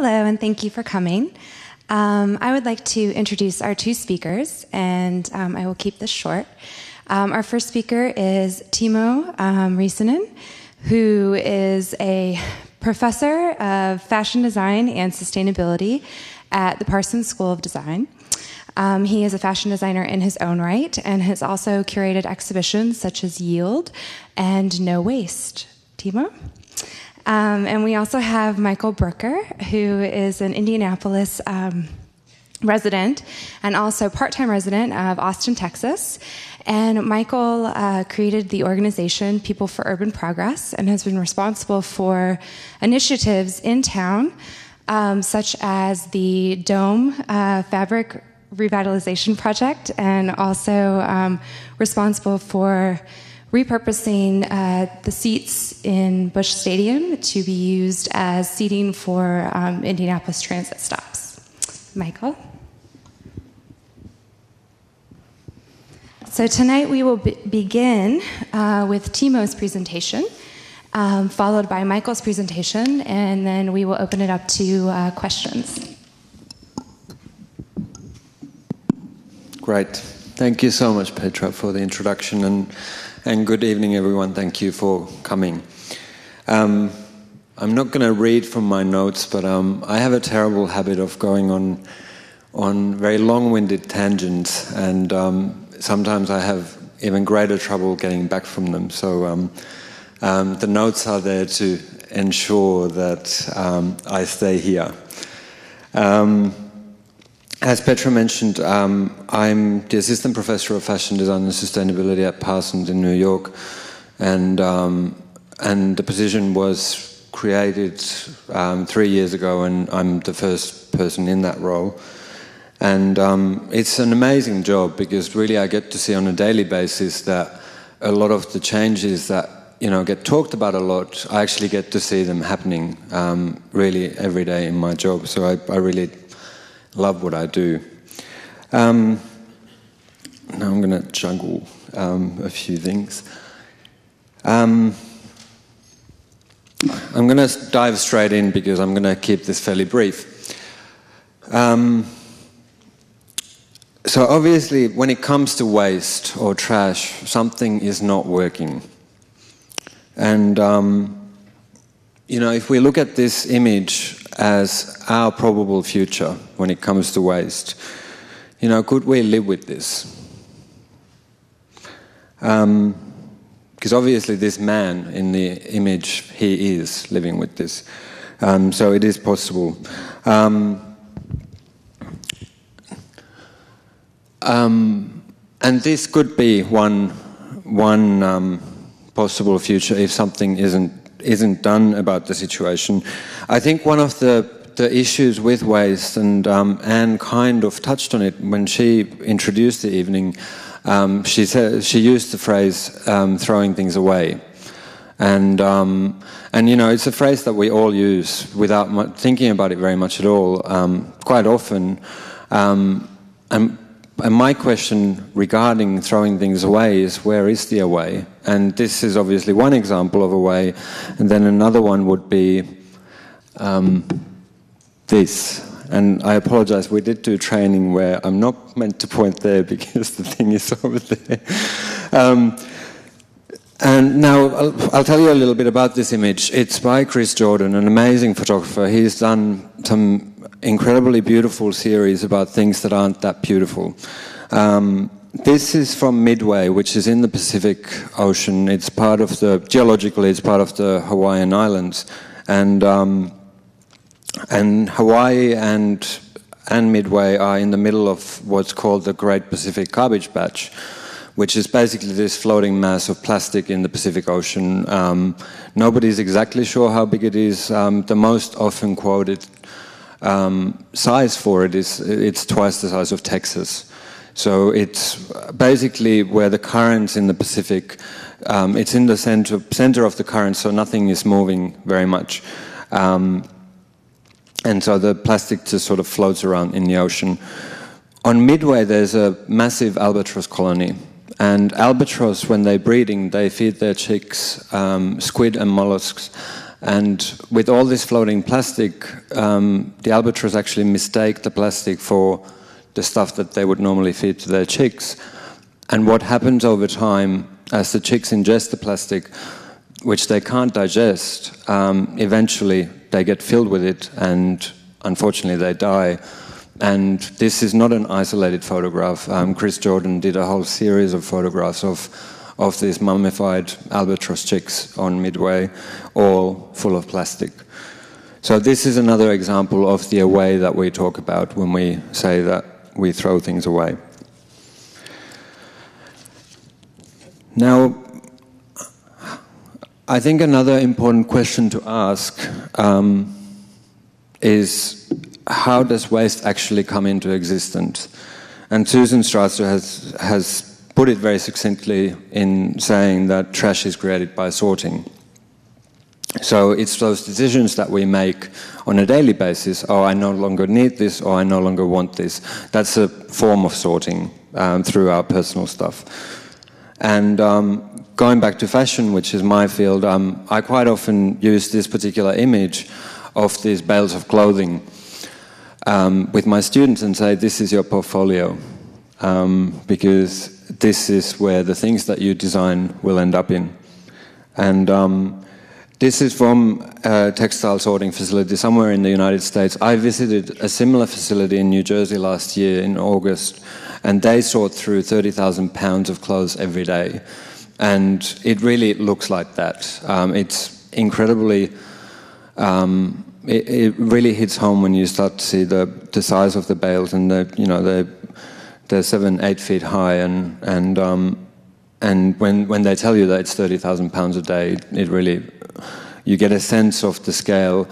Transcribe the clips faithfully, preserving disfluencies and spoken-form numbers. Hello, and thank you for coming. Um, I would like to introduce our two speakers, and um, I will keep this short. Um, our first speaker is Timo um, Rissanen, who is a professor of fashion design and sustainability at the Parsons School of Design. Um, he is a fashion designer in his own right and has also curated exhibitions such as Yield and No Waste. Timo? Um, and we also have Michael Bricker, who is an Indianapolis um, resident and also part-time resident of Austin, Texas. And Michael uh, created the organization People for Urban Progress and has been responsible for initiatives in town, um, such as the Dome uh, Fabric Revitalization Project, and also um, responsible for repurposing uh, the seats in Busch Stadium to be used as seating for um, Indianapolis transit stops. Michael. So tonight we will be begin uh, with Timo's presentation, um, followed by Michael's presentation, and then we will open it up to uh, questions. Great. Thank you so much, Petra, for the introduction, and And good evening, everyone. Thank you for coming. Um, I'm not going to read from my notes, but um, I have a terrible habit of going on on very long-winded tangents, and um, sometimes I have even greater trouble getting back from them. So um, um, the notes are there to ensure that um, I stay here. Um, As Petra mentioned, um, I'm the Assistant Professor of Fashion Design and Sustainability at Parsons in New York, and, um, and the position was created um, three years ago, and I'm the first person in that role. And um, it's an amazing job, because really I get to see on a daily basis that a lot of the changes that you know get talked about a lot, I actually get to see them happening um, really every day in my job, so I, I really love what I do. Um, now I'm going to juggle um, a few things. Um, I'm going to dive straight in because I'm going to keep this fairly brief. Um, so obviously when it comes to waste or trash, something is not working. And um, you know, if we look at this image as our probable future when it comes to waste, you know, could we live with this? Um, because obviously this man in the image, he is living with this. Um, so it is possible. Um, um, and this could be one, one um, possible future if something isn't isn't done about the situation. I think one of the, the issues with waste, and um, Anne kind of touched on it when she introduced the evening, um, she said, she used the phrase um, throwing things away. And, um, and you know, it's a phrase that we all use without mu thinking about it very much at all, um, quite often. Um, and, and my question regarding throwing things away is, where is the away? And this is obviously one example of a way, and then another one would be um, this. And I apologize, we did do training where I'm not meant to point there because the thing is over there. Um, and now I'll, I'll tell you a little bit about this image. It's by Chris Jordan, an amazing photographer. He's done some incredibly beautiful series about things that aren't that beautiful. Um, This is from Midway, which is in the Pacific Ocean. It's part of the, geologically, it's part of the Hawaiian Islands. And, um, and Hawaii and, and Midway are in the middle of what's called the Great Pacific Garbage Patch, which is basically this floating mass of plastic in the Pacific Ocean. Um, nobody's exactly sure how big it is. Um, the most often quoted um, size for it is, it's twice the size of Texas. So it's basically where the currents in the Pacific, um, it's in the center, center of the current, so nothing is moving very much. Um, and so the plastic just sort of floats around in the ocean. On Midway, there's a massive albatross colony. And albatross, when they're breeding, they feed their chicks um, squid and mollusks. And with all this floating plastic, um, the albatross actually mistake the plastic for the stuff that they would normally feed to their chicks. And what happens over time, as the chicks ingest the plastic, which they can't digest, um, eventually they get filled with it and unfortunately they die. And this is not an isolated photograph. Um, Chris Jordan did a whole series of photographs of of these mummified albatross chicks on Midway, all full of plastic. So this is another example of the away that we talk about when we say that we throw things away. Now, I think another important question to ask um, is, how does waste actually come into existence? And Susan Strasser has, has put it very succinctly in saying that trash is created by sorting. So it's those decisions that we make on a daily basis. Oh, I no longer need this, or I no longer want this. That's a form of sorting um, through our personal stuff. And um, going back to fashion, which is my field, um, I quite often use this particular image of these bales of clothing um, with my students and say, this is your portfolio. Um, because this is where the things that you design will end up in. And um, this is from a textile sorting facility somewhere in the United States. I visited a similar facility in New Jersey last year in August, and they sort through thirty thousand pounds of clothes every day. And it really looks like that. Um, it's incredibly... Um, it, it really hits home when you start to see the, the size of the bales and the, you know, the... They're seven, eight feet high, and and um, and when when they tell you that it's thirty thousand pounds a day, it, it really, you get a sense of the scale,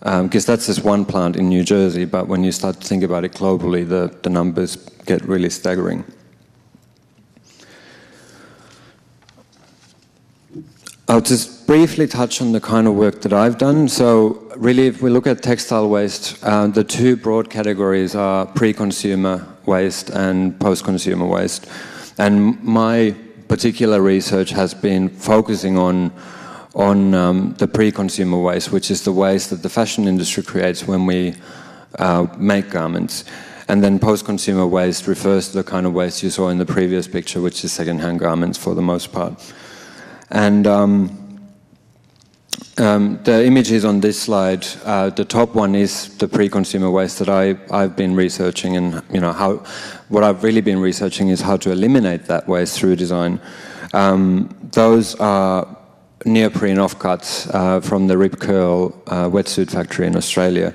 because um, that's just one plant in New Jersey. But when you start to think about it globally, the the numbers get really staggering. I'll just briefly touch on the kind of work that I've done. So really, if we look at textile waste, uh, the two broad categories are pre-consumer waste and post-consumer waste. And my particular research has been focusing on, on um, the pre-consumer waste, which is the waste that the fashion industry creates when we uh, make garments. And then post-consumer waste refers to the kind of waste you saw in the previous picture, which is second-hand garments for the most part. And um, um, the images on this slide, uh, the top one is the pre-consumer waste that I, I've been researching, and you know how, what I've really been researching is how to eliminate that waste through design. Um, those are neoprene offcuts uh, from the Rip Curl uh, wetsuit factory in Australia,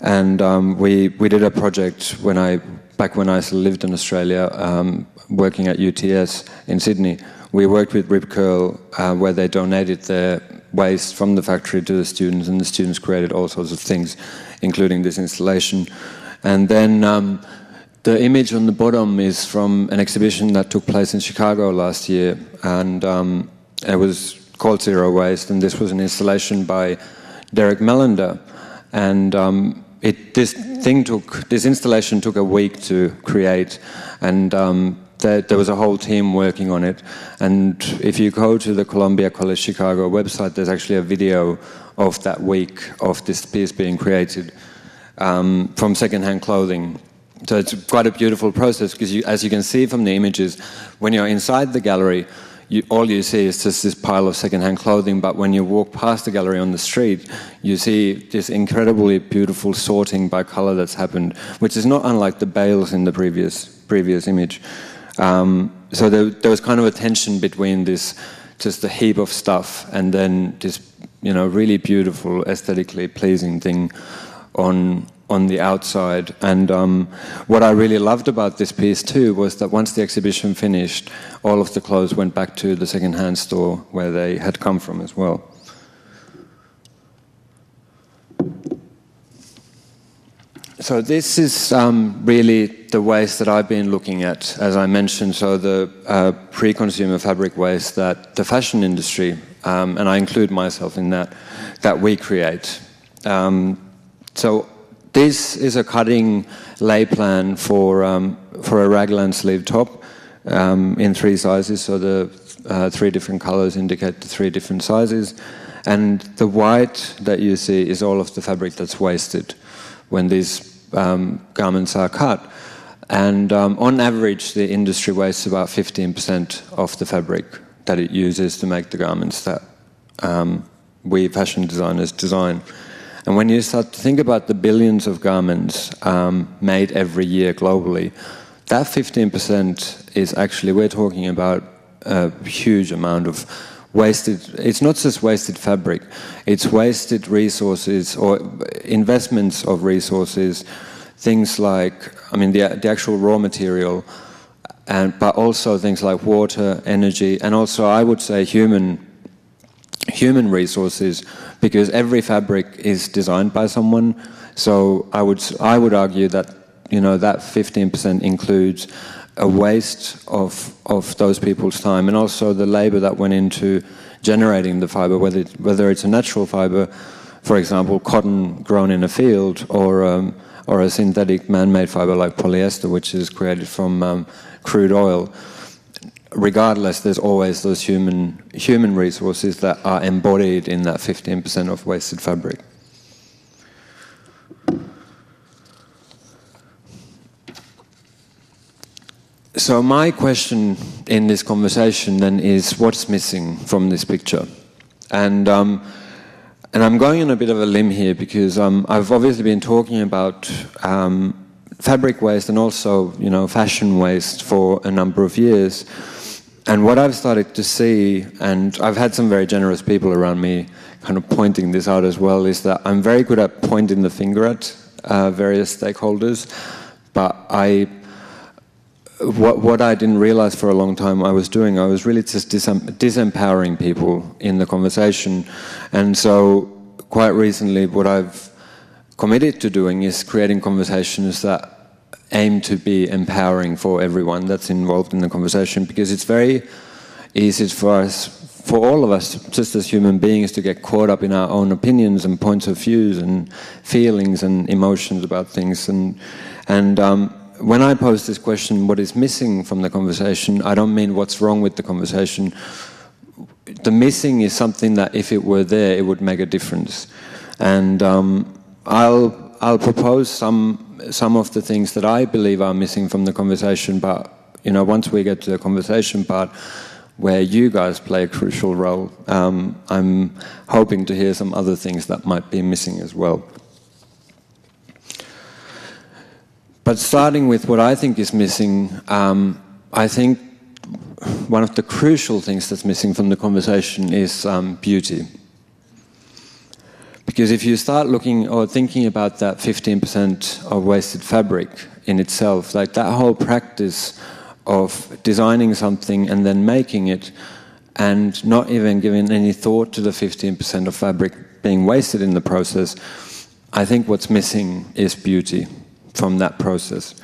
and um, we we did a project when I back when I lived in Australia, um, working at U T S in Sydney. We worked with Rip Curl, uh, where they donated their waste from the factory to the students, and the students created all sorts of things, including this installation. And then um, the image on the bottom is from an exhibition that took place in Chicago last year, and um, it was called Zero Waste, and this was an installation by Derek Mellander. And um, it, this thing took, this installation took a week to create, and um, there was a whole team working on it. And if you go to the Columbia College Chicago website, there's actually a video of that week of this piece being created um, from secondhand clothing. So it's quite a beautiful process, because you, as you can see from the images, when you're inside the gallery, you, all you see is just this pile of secondhand clothing. But when you walk past the gallery on the street, you see this incredibly beautiful sorting by color that's happened, which is not unlike the bales in the previous, previous image. Um, so there, there was kind of a tension between this, just a heap of stuff, and then this, you know, really beautiful, aesthetically pleasing thing on on the outside. And um, what I really loved about this piece too was that once the exhibition finished, all of the clothes went back to the second-hand store where they had come from as well. So this is um, really the waste that I've been looking at, as I mentioned. So the uh, pre-consumer fabric waste that the fashion industry, um, and I include myself in that, that we create. Um, so this is a cutting lay plan for, um, for a raglan sleeve top um, in three sizes. So the uh, three different colors indicate the three different sizes. And the white that you see is all of the fabric that's wasted when these um, garments are cut. And um, on average, the industry wastes about fifteen percent of the fabric that it uses to make the garments that um, we fashion designers design. And when you start to think about the billions of garments um, made every year globally, that fifteen percent is actually, we're talking about a huge amount of wasted, it's not just wasted fabric, it's wasted resources or investments of resources, things like, I mean, the, the actual raw material, and but also things like water, energy, and also I would say human human resources, because every fabric is designed by someone. So I would I would argue that, you know, that fifteen percent includes a waste of of those people's time, and also the labor that went into generating the fiber, whether it, whether it's a natural fiber, for example, cotton grown in a field, or um, or a synthetic man-made fiber like polyester, which is created from um, crude oil. Regardless, there's always those human human resources that are embodied in that fifteen percent of wasted fabric. So my question in this conversation then is, what's missing from this picture? And um, and I'm going on a bit of a limb here, because um, I've obviously been talking about um, fabric waste and also, you know, fashion waste for a number of years. And what I've started to see, and I've had some very generous people around me kind of pointing this out as well, is that I'm very good at pointing the finger at uh, various stakeholders, but I, what, what I didn't realize for a long time I was doing, I was really just disem- disempowering people in the conversation. And so quite recently what I've committed to doing is creating conversations that aim to be empowering for everyone that's involved in the conversation, because it's very easy for us, for all of us, just as human beings, to get caught up in our own opinions and points of views and feelings and emotions about things. And, and um, when I pose this question, what is missing from the conversation, I don't mean what's wrong with the conversation. The missing is something that if it were there, it would make a difference. And um, I'll I'll propose some some of the things that I believe are missing from the conversation, but, you know, once we get to the conversation part where you guys play a crucial role, um, I'm hoping to hear some other things that might be missing as well. But starting with what I think is missing, um, I think one of the crucial things that's missing from the conversation is um, beauty. Because if you start looking or thinking about that fifteen percent of wasted fabric in itself, like that whole practice of designing something and then making it and not even giving any thought to the fifteen percent of fabric being wasted in the process, I think what's missing is beauty from that process.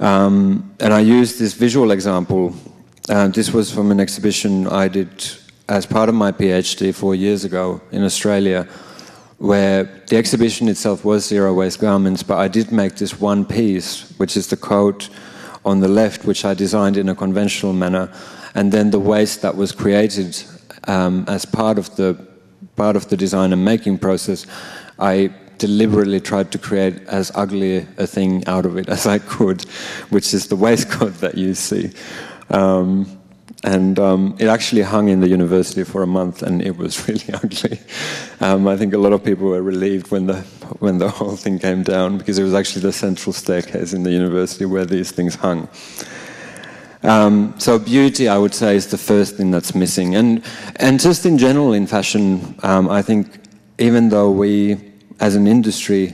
Um, and I used this visual example. Uh, this was from an exhibition I did as part of my PhD four years ago in Australia, where the exhibition itself was zero waste garments, but I did make this one piece, which is the coat on the left, which I designed in a conventional manner, and then the waste that was created um, as part of the part of the design and making process, I deliberately tried to create as ugly a thing out of it as I could, which is the waistcoat that you see. Um, And um, it actually hung in the university for a month, and it was really ugly. Um, I think a lot of people were relieved when the when the whole thing came down, because it was actually the central staircase in the university where these things hung. Um, so beauty, I would say, is the first thing that's missing. And and just in general in fashion, um, I think even though we, as an industry,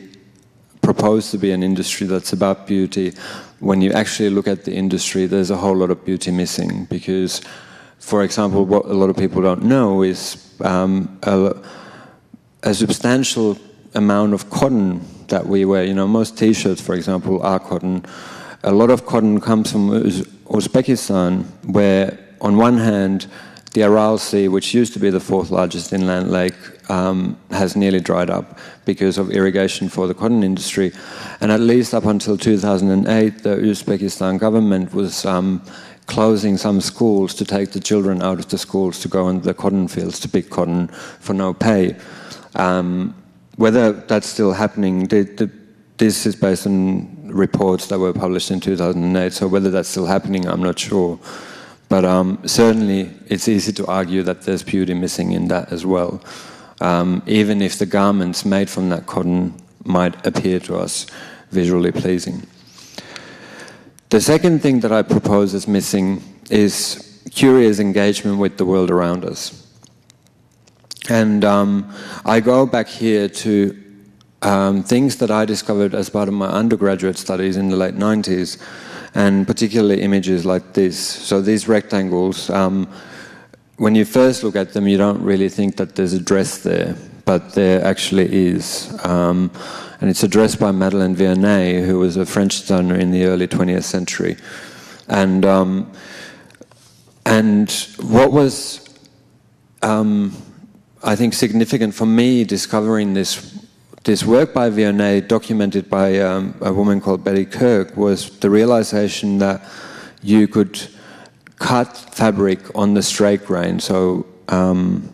propose to be an industry that's about beauty, when you actually look at the industry, there's a whole lot of beauty missing. Because, for example, what a lot of people don't know is um, a, a substantial amount of cotton that we wear. You know, most T-shirts, for example, are cotton. A lot of cotton comes from Uz- Uzbekistan, where, on one hand, the Aral Sea, which used to be the fourth largest inland lake, um, has nearly dried up because of irrigation for the cotton industry. And at least up until two thousand eight, the Uzbekistan government was um, closing some schools to take the children out of the schools to go into the cotton fields to pick cotton for no pay. Um, whether that's still happening, the, the, this is based on reports that were published in two thousand eight, so whether that's still happening, I'm not sure. But um, certainly it's easy to argue that there's beauty missing in that as well. Um, even if the garments made from that cotton might appear to us visually pleasing. The second thing that I propose is missing is curious engagement with the world around us. And um, I go back here to um, things that I discovered as part of my undergraduate studies in the late nineties, and particularly images like this. So these rectangles, um, when you first look at them, you don't really think that there's a dress there, but there actually is. Um, and it's a dress by Madeleine Vionnet, who was a French designer in the early twentieth century. And, um, and what was, um, I think, significant for me discovering this, this work by Vionnet, documented by um, a woman called Betty Kirk, was the realization that you could cut fabric on the straight grain. So um,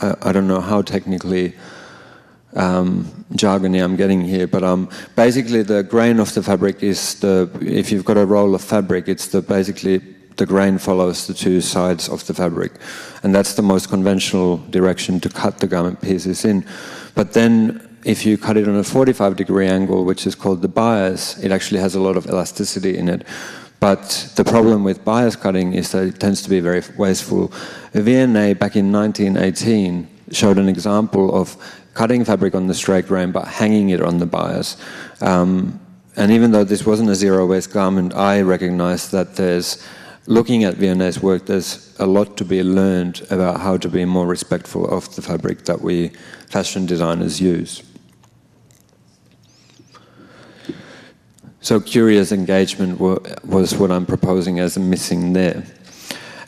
I, I don't know how technically um, jargony I'm getting here, but um, basically the grain of the fabric is the, if you've got a roll of fabric, it's the basically the grain follows the two sides of the fabric. And that's the most conventional direction to cut the garment pieces in. But then if you cut it on a forty-five degree angle, which is called the bias, it actually has a lot of elasticity in it. But the problem with bias cutting is that it tends to be very wasteful. Vionnet, back in nineteen eighteen, showed an example of cutting fabric on the straight grain but hanging it on the bias. Um, and even though this wasn't a zero-waste garment, I recognise that there's, looking at Vionnet's work, there's a lot to be learned about how to be more respectful of the fabric that we fashion designers use. So curious engagement was what I'm proposing as missing there.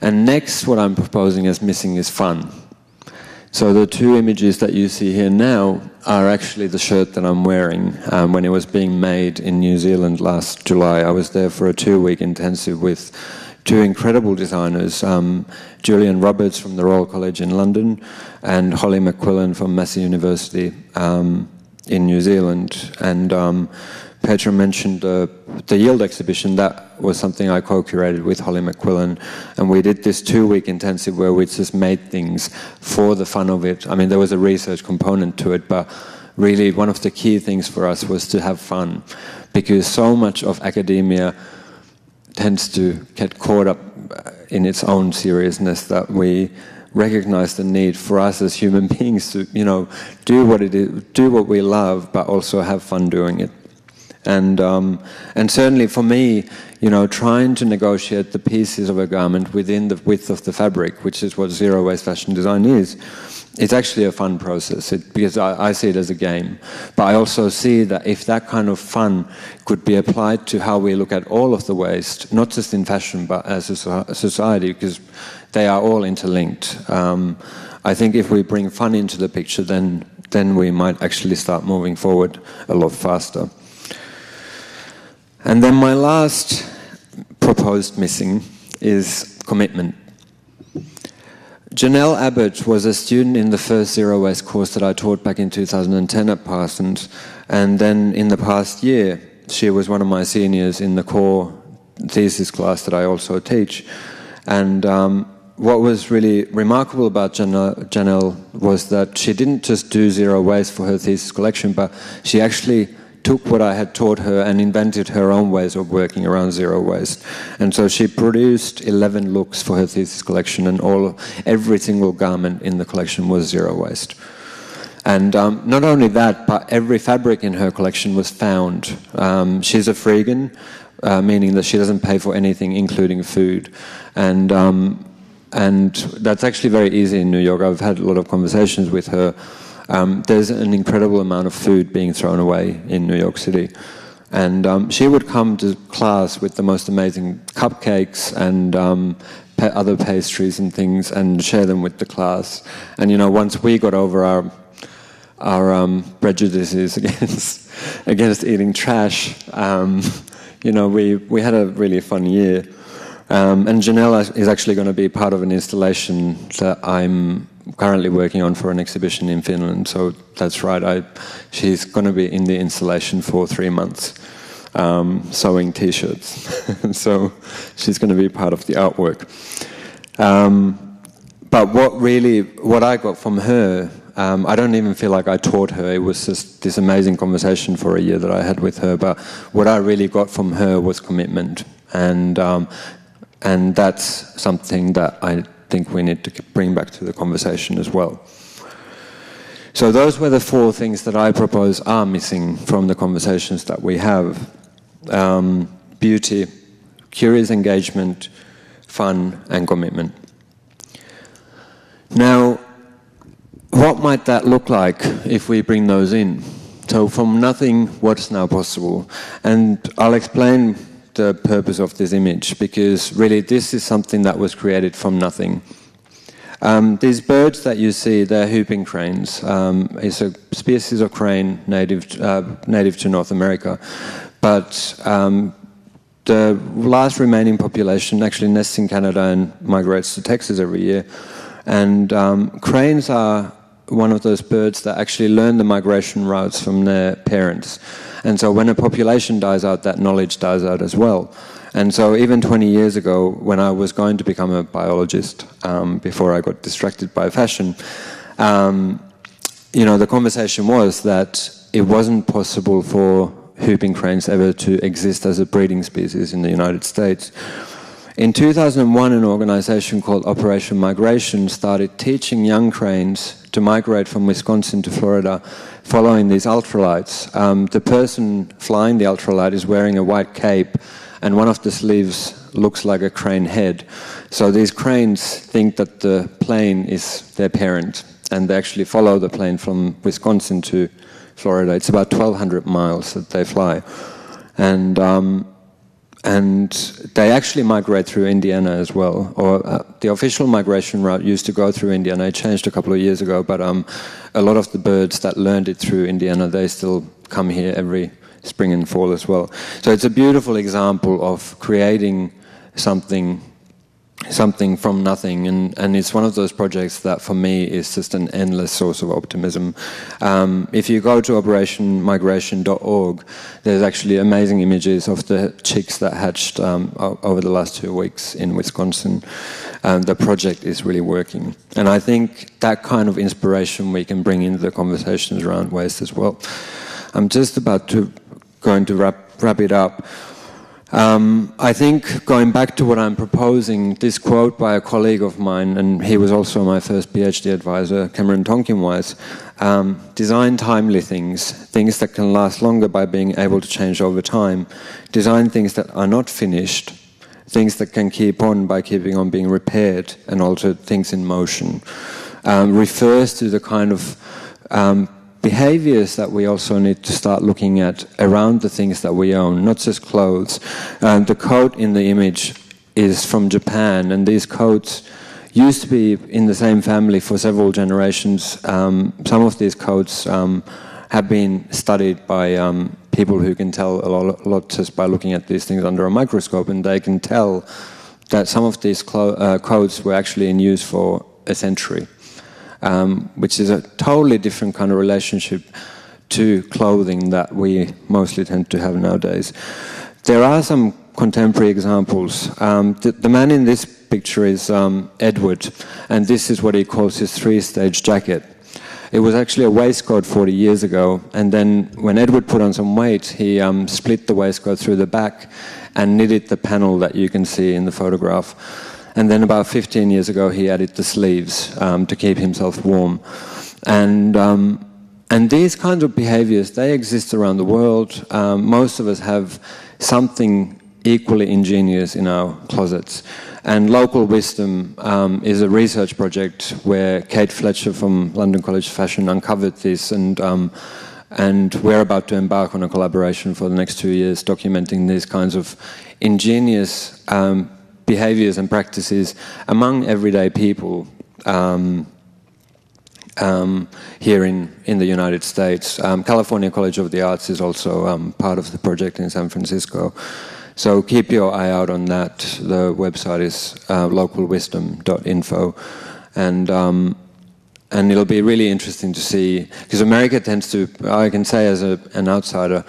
And next, what I'm proposing as missing is fun. So the two images that you see here now are actually the shirt that I'm wearing um, when it was being made in New Zealand last July. I was there for a two-week intensive with two incredible designers, um, Julian Roberts from the Royal College in London and Holly McQuillan from Massey University um, in New Zealand. And um, Petra mentioned uh, the Yield exhibition. That was something I co-curated with Holly McQuillan, and we did this two-week intensive where we just made things for the fun of it. I mean, there was a research component to it, but really one of the key things for us was to have fun, because so much of academia tends to get caught up in its own seriousness that we recognize the need for us as human beings to, you know, do what it is, do what we love, but also have fun doing it. And, um, and certainly for me, you know, trying to negotiate the pieces of a garment within the width of the fabric, which is what zero-waste fashion design is, it's actually a fun process, it, because I, I see it as a game. But I also see that if that kind of fun could be applied to how we look at all of the waste, not just in fashion, but as a society, because they are all interlinked. Um, I think if we bring fun into the picture, then, then we might actually start moving forward a lot faster. And then my last proposed missing is commitment. Janelle Abbott was a student in the first Zero Waste course that I taught back in two thousand ten at Parsons, and then in the past year she was one of my seniors in the core thesis class that I also teach. And um, what was really remarkable about Janelle was that she didn't just do Zero Waste for her thesis collection, but she actually took what I had taught her and invented her own ways of working around zero waste. And so she produced eleven looks for her thesis collection, and all, every single garment in the collection was zero waste. And um, not only that, but every fabric in her collection was found. Um, she's a freegan, uh, meaning that she doesn't pay for anything, including food. And, um, and that's actually very easy in New York. I've had a lot of conversations with her. Um, there's an incredible amount of food being thrown away in New York City. And um, she would come to class with the most amazing cupcakes and um, pa other pastries and things, and share them with the class. And, you know, once we got over our, our um, prejudices against, against eating trash, um, you know, we, we had a really fun year. Um, and Janelle is actually going to be part of an installation that I'm currently working on for an exhibition in Finland. So that's right, I, she's going to be in the installation for three months, um, sewing T-shirts. So she's going to be part of the artwork. Um, but what really, what I got from her, um, I don't even feel like I taught her. It was just this amazing conversation for a year that I had with her. But what I really got from her was commitment. And um, and that's something that I think we need to bring back to the conversation as well. So those were the four things that I propose are missing from the conversations that we have. Um, beauty, curious engagement, fun, and commitment. Now, what might that look like if we bring those in? So from nothing, what's now possible? And I'll explain the purpose of this image, because really this is something that was created from nothing. Um, these birds that you see, they're whooping cranes. Um, it's a species of crane native uh, native to North America, but um, the last remaining population actually nests in Canada and migrates to Texas every year. And um, cranes are one of those birds that actually learn the migration routes from their parents. And so when a population dies out, that knowledge dies out as well. And so even twenty years ago, when I was going to become a biologist, um, before I got distracted by fashion, um, you know, the conversation was that it wasn't possible for whooping cranes ever to exist as a breeding species in the United States. In two thousand one, an organization called Operation Migration started teaching young cranes to migrate from Wisconsin to Florida following these ultralights. Um, the person flying the ultralight is wearing a white cape, and one of the sleeves looks like a crane head. So these cranes think that the plane is their parent, and they actually follow the plane from Wisconsin to Florida. It's about twelve hundred miles that they fly. And um, And they actually migrate through Indiana as well. Or uh, the official migration route used to go through Indiana. It changed a couple of years ago, but um, a lot of the birds that learned it through Indiana, they still come here every spring and fall as well. So it's a beautiful example of creating something, something from nothing. And, and it's one of those projects that for me is just an endless source of optimism. Um, if you go to operation migration dot org, there's actually amazing images of the chicks that hatched um, over the last two weeks in Wisconsin. Um, the project is really working. And I think that kind of inspiration we can bring into the conversations around waste as well. I'm just about to going to wrap, wrap it up. Um, I think, going back to what I'm proposing, this quote by a colleague of mine, and he was also my first PhD advisor, Cameron Tonkin-Wise, um, design timely things, things that can last longer by being able to change over time, design things that are not finished, things that can keep on by keeping on being repaired and altered, things in motion, um, refers to the kind of um, behaviors that we also need to start looking at around the things that we own, not just clothes. Um, the coat in the image is from Japan, and these coats used to be in the same family for several generations. Um, some of these coats um, have been studied by um, people who can tell a lot, a lot just by looking at these things under a microscope, and they can tell that some of these clo uh, coats were actually in use for a century. Um, which is a totally different kind of relationship to clothing that we mostly tend to have nowadays. There are some contemporary examples. Um, the, the man in this picture is um, Edward, and this is what he calls his three-stage jacket. It was actually a waistcoat forty years ago, and then when Edward put on some weight, he um, split the waistcoat through the back and knitted the panel that you can see in the photograph. And then about fifteen years ago, he added the sleeves um, to keep himself warm. And, um, and these kinds of behaviors, they exist around the world. Um, most of us have something equally ingenious in our closets. And Local Wisdom um, is a research project where Kate Fletcher from London College of Fashion uncovered this, and um, and we're about to embark on a collaboration for the next two years documenting these kinds of ingenious um, behaviors and practices among everyday people um, um, here in, in the United States. Um, California College of the Arts is also um, part of the project in San Francisco. So keep your eye out on that. The website is uh, local wisdom dot info. And um, and it'll be really interesting to see, because America tends to, I can say as a, an outsider,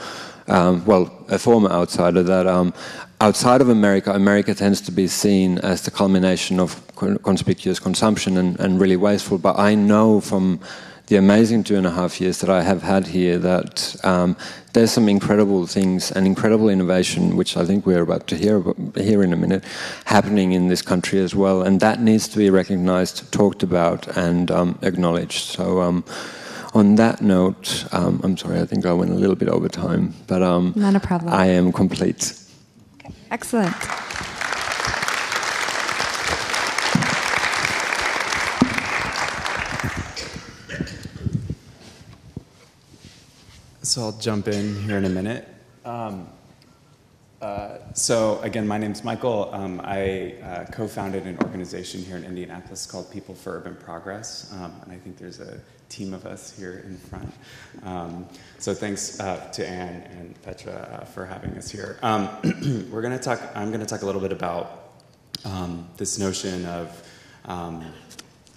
um, well, a former outsider, that um, outside of America, America tends to be seen as the culmination of conspicuous consumption and, and really wasteful. But I know from the amazing two and a half years that I have had here that um, there's some incredible things and incredible innovation, which I think we're about to hear about, hear in a minute, happening in this country as well. And that needs to be recognized, talked about, and um, acknowledged. So um, on that note, um, I'm sorry, I think I went a little bit over time, but um, not a problem. I am complete. Okay. Excellent. So I'll jump in here in a minute. Um, uh, so again, my name's Michael. Um, I uh, co-founded an organization here in Indianapolis called People for Urban Progress. Um, and I think there's a team of us here in front. Um, so thanks uh, to Anne and Petra uh, for having us here. Um, we're gonna talk, I'm gonna talk a little bit about um, this notion of um,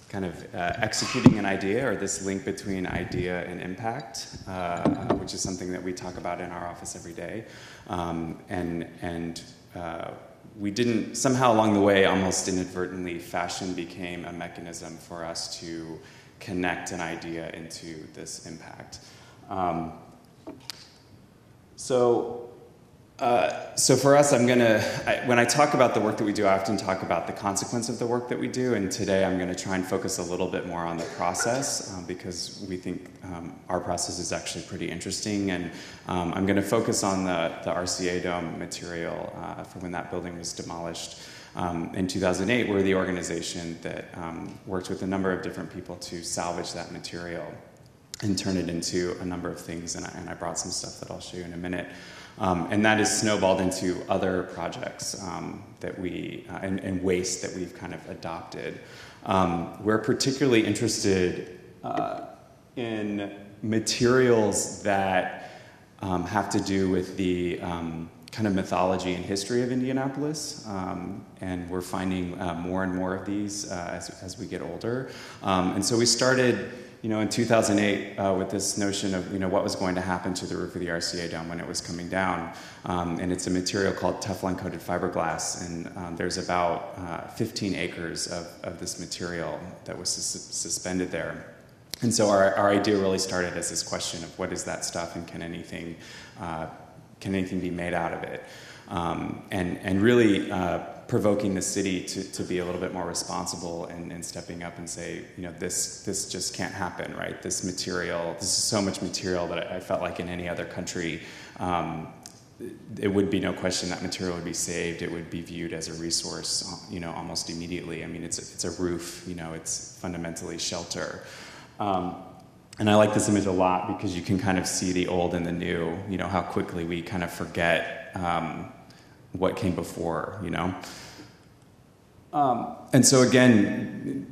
kind of uh, executing an idea, or this link between idea and impact, uh, which is something that we talk about in our office every day. Um, and and uh, we didn't, somehow along the way, almost inadvertently, fashion became a mechanism for us to connect an idea into this impact. Um, so, Uh, so for us, I'm gonna, I, when I talk about the work that we do, I often talk about the consequence of the work that we do, and today I'm gonna try and focus a little bit more on the process, um, because we think um, our process is actually pretty interesting, and um, I'm gonna focus on the, the R C A Dome material uh, from when that building was demolished um, in two thousand eight. We're the organization that um, worked with a number of different people to salvage that material and turn it into a number of things, and I, and I brought some stuff that I'll show you in a minute. Um, and that is snowballed into other projects um, that we, uh, and, and waste that we've kind of adopted. Um, we're particularly interested uh, in materials that um, have to do with the um, kind of mythology and history of Indianapolis. Um, and we're finding uh, more and more of these uh, as, as we get older. Um, and so we started You know, in two thousand eight, uh, with this notion of, you know, what was going to happen to the roof of the R C A Dome when it was coming down. Um, and it's a material called Teflon-coated fiberglass, and um, there's about uh, fifteen acres of, of this material that was sus suspended there. And so our, our idea really started as this question of what is that stuff, and can anything, uh, can anything be made out of it? Um, and, and really, uh, provoking the city to, to be a little bit more responsible and, and stepping up and say, you know, this this just can't happen, right? This material, this is so much material that I, I felt like in any other country, um, it would be no question that material would be saved. It would be viewed as a resource, you know, almost immediately. I mean, it's a, it's a roof, you know, it's fundamentally shelter. Um, and I like this image a lot because you can kind of see the old and the new, you know, how quickly we kind of forget um, what came before, you know? Um, and so again,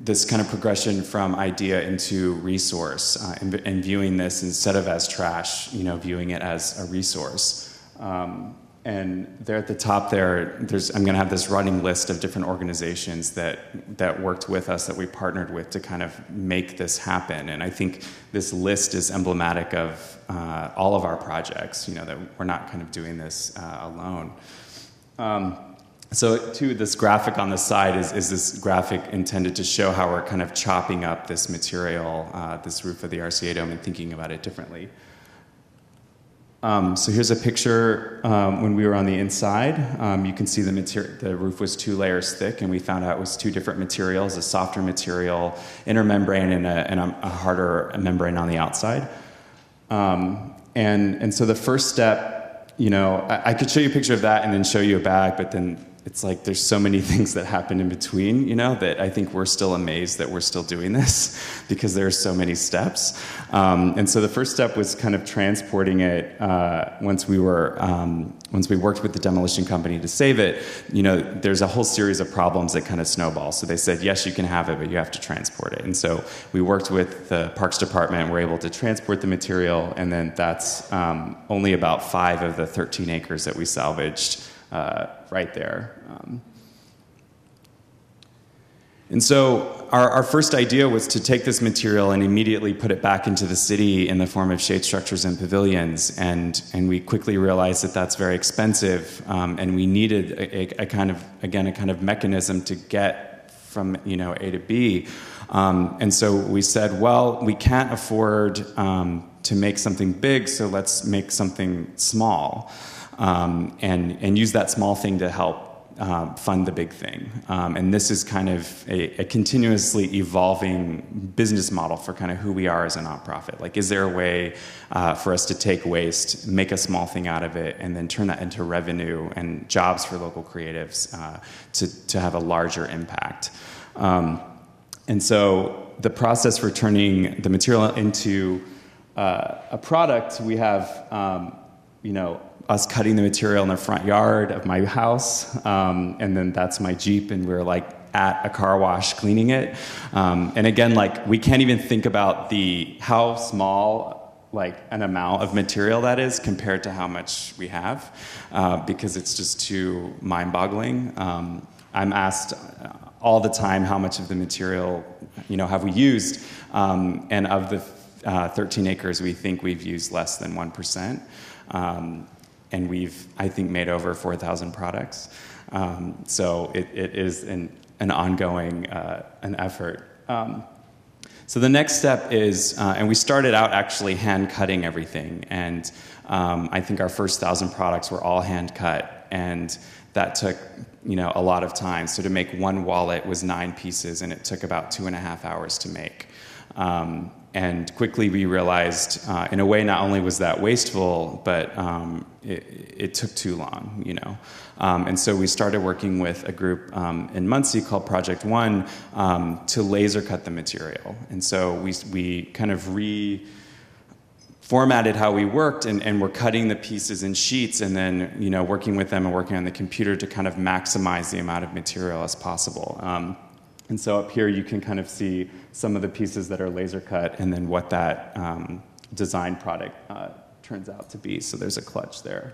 this kind of progression from idea into resource, uh, and, and viewing this instead of as trash, you know, viewing it as a resource. Um, and there at the top there, there's, I'm gonna have this running list of different organizations that, that worked with us, that we partnered with to kind of make this happen. And I think this list is emblematic of uh, all of our projects, you know, that we're not kind of doing this uh, alone. Um, so, too, this graphic on the side is, is this graphic intended to show how we're kind of chopping up this material, uh, this roof of the R C A Dome, and thinking about it differently. Um, so here's a picture um, when we were on the inside. Um, you can see the, materi the roof was two layers thick, and we found out it was two different materials, a softer material, inner membrane, and a, and a harder membrane on the outside. Um, and, and so the first step, you know, I, I could show you a picture of that and then show you a bag, but then it's like there's so many things that happen in between, you know, that I think we're still amazed that we're still doing this because there are so many steps. Um, and so the first step was kind of transporting it uh, once we were, um, once we worked with the demolition company to save it, you know, there's a whole series of problems that kind of snowball. So they said, yes, you can have it, but you have to transport it. And so we worked with the Parks Department, we're able to transport the material, and then that's um, only about five of the thirteen acres that we salvaged uh, right there. Um, and so our, our first idea was to take this material and immediately put it back into the city in the form of shade structures and pavilions. And, and we quickly realized that that's very expensive, um, and we needed a, a, a kind of, again, a kind of mechanism to get from, you know, A to B. Um, and so we said, well, we can't afford um, to make something big, so let's make something small, um, and, and use that small thing to help uh, fund the big thing. Um, and this is kind of a, a continuously evolving business model for kind of who we are as a nonprofit. Like, is there a way uh, for us to take waste, make a small thing out of it, and then turn that into revenue and jobs for local creatives uh, to, to have a larger impact? Um, And so the process for turning the material into uh, a product, we have, um, you know, us cutting the material in the front yard of my house, um, and then that's my Jeep, and we're like at a car wash cleaning it. Um, and again, like, we can't even think about the how small, like, an amount of material that is compared to how much we have, uh, because it's just too mind-boggling. Um, I'm asked Uh, all the time how much of the material, you know, have we used, um, and of the uh, thirteen acres, we think we've used less than one percent, um, and we've, I think, made over four thousand products. Um, so it, it is an, an ongoing uh, an effort. Um, so the next step is, uh, and we started out actually hand cutting everything, and um, I think our first one thousand products were all hand cut, and that took, you know, a lot of time. So to make one wallet was nine pieces, and it took about two and a half hours to make. Um, and quickly we realized, uh, in a way, not only was that wasteful, but um, it, it took too long, you know. Um, and so we started working with a group um, in Muncie called Project One um, to laser cut the material. And so we, we kind of re- formatted how we worked, and, and we're cutting the pieces in sheets, and then, you know, working with them and working on the computer to kind of maximize the amount of material as possible. Um, and so up here you can kind of see some of the pieces that are laser cut, and then what that um, design product uh, turns out to be. So there's a clutch there.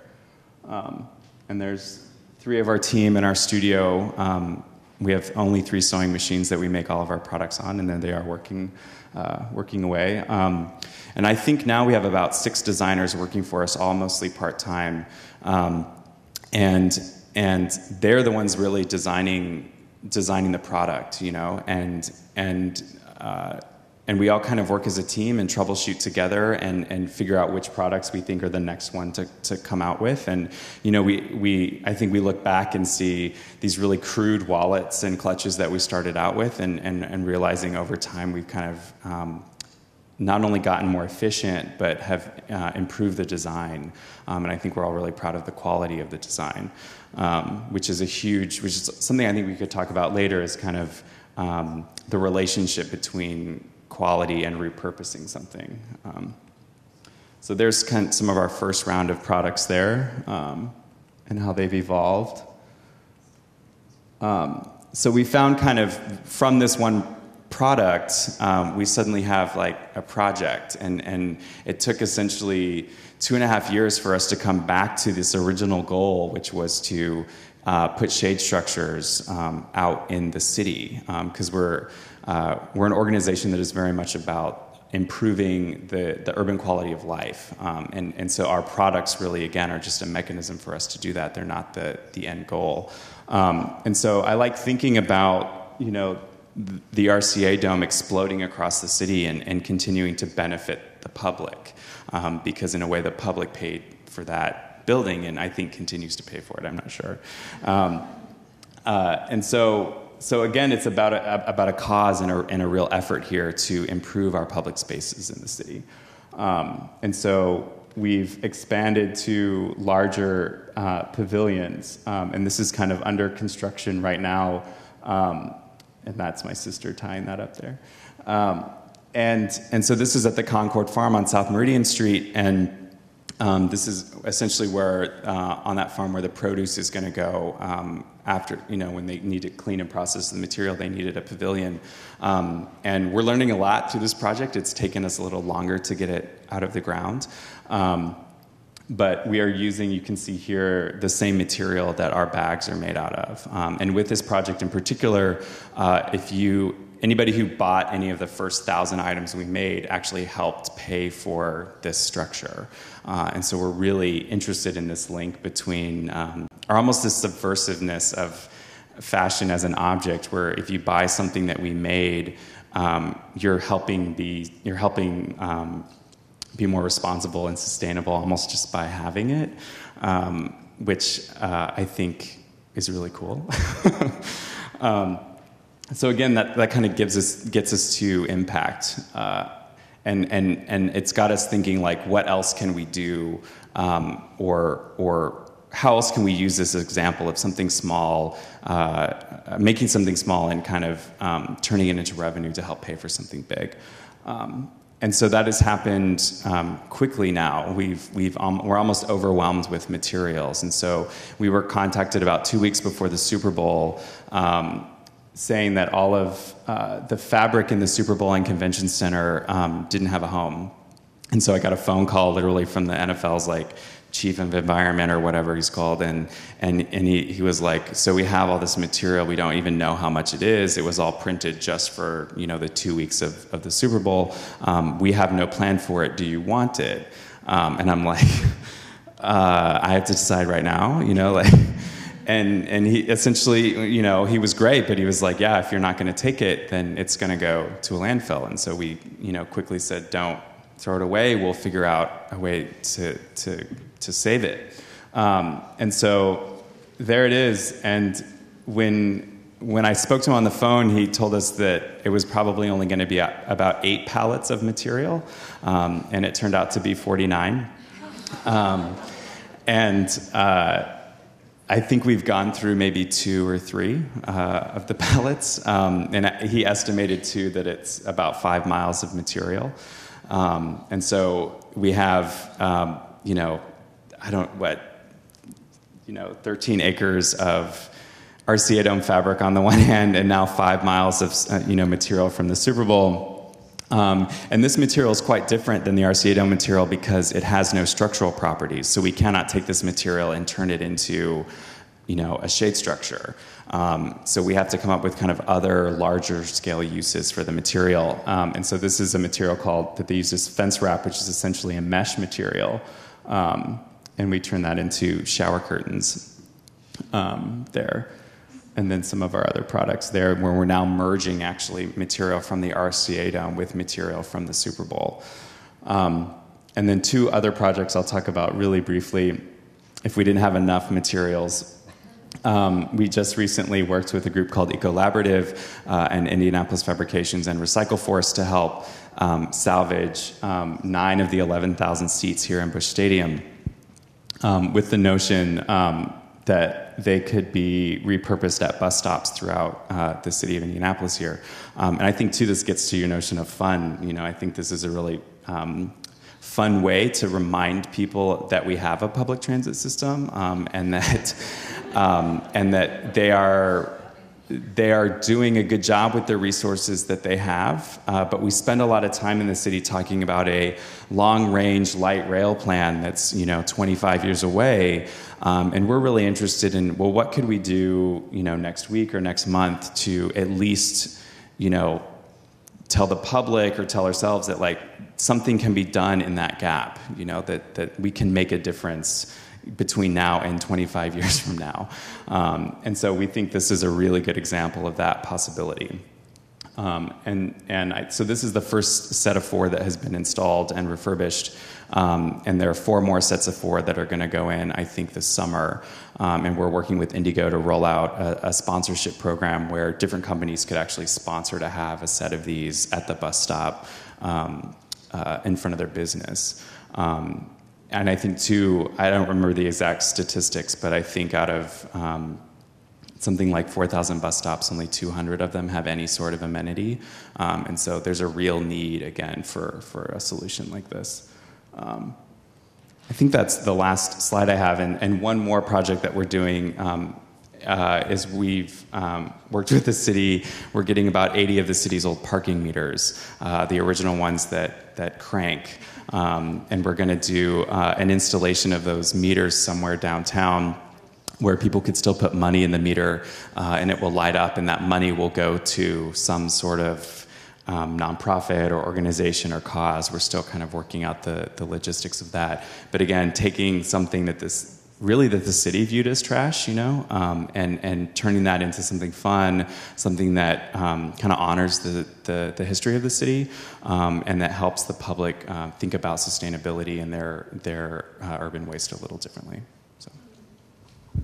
Um, and there's three of our team in our studio. Um, we have only three sewing machines that we make all of our products on, and then they are working Uh, working away. Um, and I think now we have about six designers working for us, all mostly part-time. Um, and and they're the ones really designing designing the product, you know, and and uh, and we all kind of work as a team and troubleshoot together and and figure out which products we think are the next one to, to come out with. And, you know, we we I think we look back and see these really crude wallets and clutches that we started out with, and, and, and realizing over time we've kind of um, not only gotten more efficient, but have uh, improved the design. Um, and I think we're all really proud of the quality of the design, um, which is a huge, which is something I think we could talk about later, is kind of um, the relationship between quality and repurposing something. Um, so there's kind of some of our first round of products there, um, and how they've evolved. Um, so we found kind of from this one product, um, we suddenly have like a project, and, and it took essentially two and a half years for us to come back to this original goal, which was to uh, put shade structures um, out in the city, because um, we're Uh, we're an organization that is very much about improving the, the urban quality of life. Um, and, and so our products really, again, are just a mechanism for us to do that. They're not the, the end goal. Um, and so I like thinking about, you know, the R C A Dome exploding across the city and, and continuing to benefit the public, um, because in a way the public paid for that building, and I think continues to pay for it, I'm not sure. Um, uh, and so So again, it's about a, about a cause and a, and a real effort here to improve our public spaces in the city. Um, and so we've expanded to larger uh, pavilions, um, and this is kind of under construction right now. Um, and that's my sister tying that up there. Um, and, and so this is at the Concord Farm on South Meridian Street, and Um, this is essentially where, uh, on that farm, where the produce is going to go um, after, you know, when they need to clean and process the material, they needed a pavilion. Um, and we're learning a lot through this project. It's taken us a little longer to get it out of the ground. Um, But we are using, you can see here, the same material that our bags are made out of. Um, and with this project in particular, uh, if you, anybody who bought any of the first thousand items we made actually helped pay for this structure. Uh, and so we're really interested in this link between, um, or almost this subversiveness of fashion as an object, where if you buy something that we made, um, you're helping be, you're helping, um, be more responsible and sustainable almost just by having it, um, which uh, I think is really cool. um, so again, that, that kind of gives us, gets us to impact. Uh, and, and, and it's got us thinking, like, what else can we do, um, or, or how else can we use this example of something small, uh, making something small and kind of um, turning it into revenue to help pay for something big. Um, And so that has happened um, quickly now. We've, we've, um, we're almost overwhelmed with materials. And so we were contacted about two weeks before the Super Bowl um, saying that all of uh, the fabric in the Super Bowl and Convention Center um, didn't have a home. And so I got a phone call literally from the N F L's like chief of environment or whatever he's called. And, and, and he, he was like, so we have all this material. We don't even know how much it is. It was all printed just for, you know, the two weeks of, of the Super Bowl. Um, we have no plan for it. Do you want it? Um, and I'm like, uh, I have to decide right now, you know, like, and, and he essentially, you know, he was great, but he was like, yeah, if you're not going to take it, then it's going to go to a landfill. And so we, you know, quickly said, don't throw it away. We'll figure out a way to, to, to save it. Um, and so there it is. And when when I spoke to him on the phone, he told us that it was probably only going to be a, about eight pallets of material. Um, and it turned out to be forty-nine. Um, and uh, I think we've gone through maybe two or three uh, of the pallets. Um, and he estimated, too, that it's about five miles of material. Um, and so we have, um, you know, I don't what, you know, thirteen acres of R C A Dome fabric on the one hand, and now five miles of, uh, you know, material from the Super Bowl. Um, and this material is quite different than the R C A Dome material because it has no structural properties. So we cannot take this material and turn it into, you know, a shade structure. Um, so we have to come up with kind of other larger scale uses for the material. Um, and so this is a material called, that they use as fence wrap, which is essentially a mesh material. Um, and we turn that into shower curtains um, there. And then some of our other products there, where we're now merging actually material from the R C A Dome with material from the Super Bowl. Um, and then two other projects I'll talk about really briefly. If we didn't have enough materials, Um, we just recently worked with a group called Ecolaborative uh, and Indianapolis Fabrications and Recycle Force to help um, salvage um, nine of the eleven thousand seats here in Busch Stadium um, with the notion um, that they could be repurposed at bus stops throughout uh, the city of Indianapolis here. Um, and I think, too, this gets to your notion of fun. You know, I think this is a really um, fun way to remind people that we have a public transit system um, and that... Um, and that they are they are doing a good job with the resources that they have. Uh, but we spend a lot of time in the city talking about a long-range light rail plan that's, you know, twenty-five years away. Um, and we're really interested in, well, what could we do, you know, next week or next month to at least, you know, tell the public or tell ourselves that, like, something can be done in that gap, you know, that, that we can make a difference between now and twenty-five years from now. Um, and so we think this is a really good example of that possibility. Um, and and I, so this is the first set of four that has been installed and refurbished. Um, and there are four more sets of four that are going to go in, I think, this summer. Um, and we're working with Indigo to roll out a, a sponsorship program where different companies could actually sponsor to have a set of these at the bus stop um, uh, in front of their business. Um, And I think, too, I don't remember the exact statistics, but I think out of um, something like four thousand bus stops, only two hundred of them have any sort of amenity. Um, and so there's a real need, again, for, for a solution like this. Um, I think that's the last slide I have. And, and one more project that we're doing um, uh, is we've um, worked with the city. We're getting about eighty of the city's old parking meters, uh, the original ones that, that crank. Um, and we're going to do uh, an installation of those meters somewhere downtown, where people could still put money in the meter uh, and it will light up, and that money will go to some sort of um, nonprofit or organization or cause. We're still kind of working out the, the logistics of that. But again, taking something that this, really that the city viewed as trash, you know, um, and, and turning that into something fun, something that um, kind of honors the, the, the history of the city um, and that helps the public uh, think about sustainability and their, their uh, urban waste a little differently.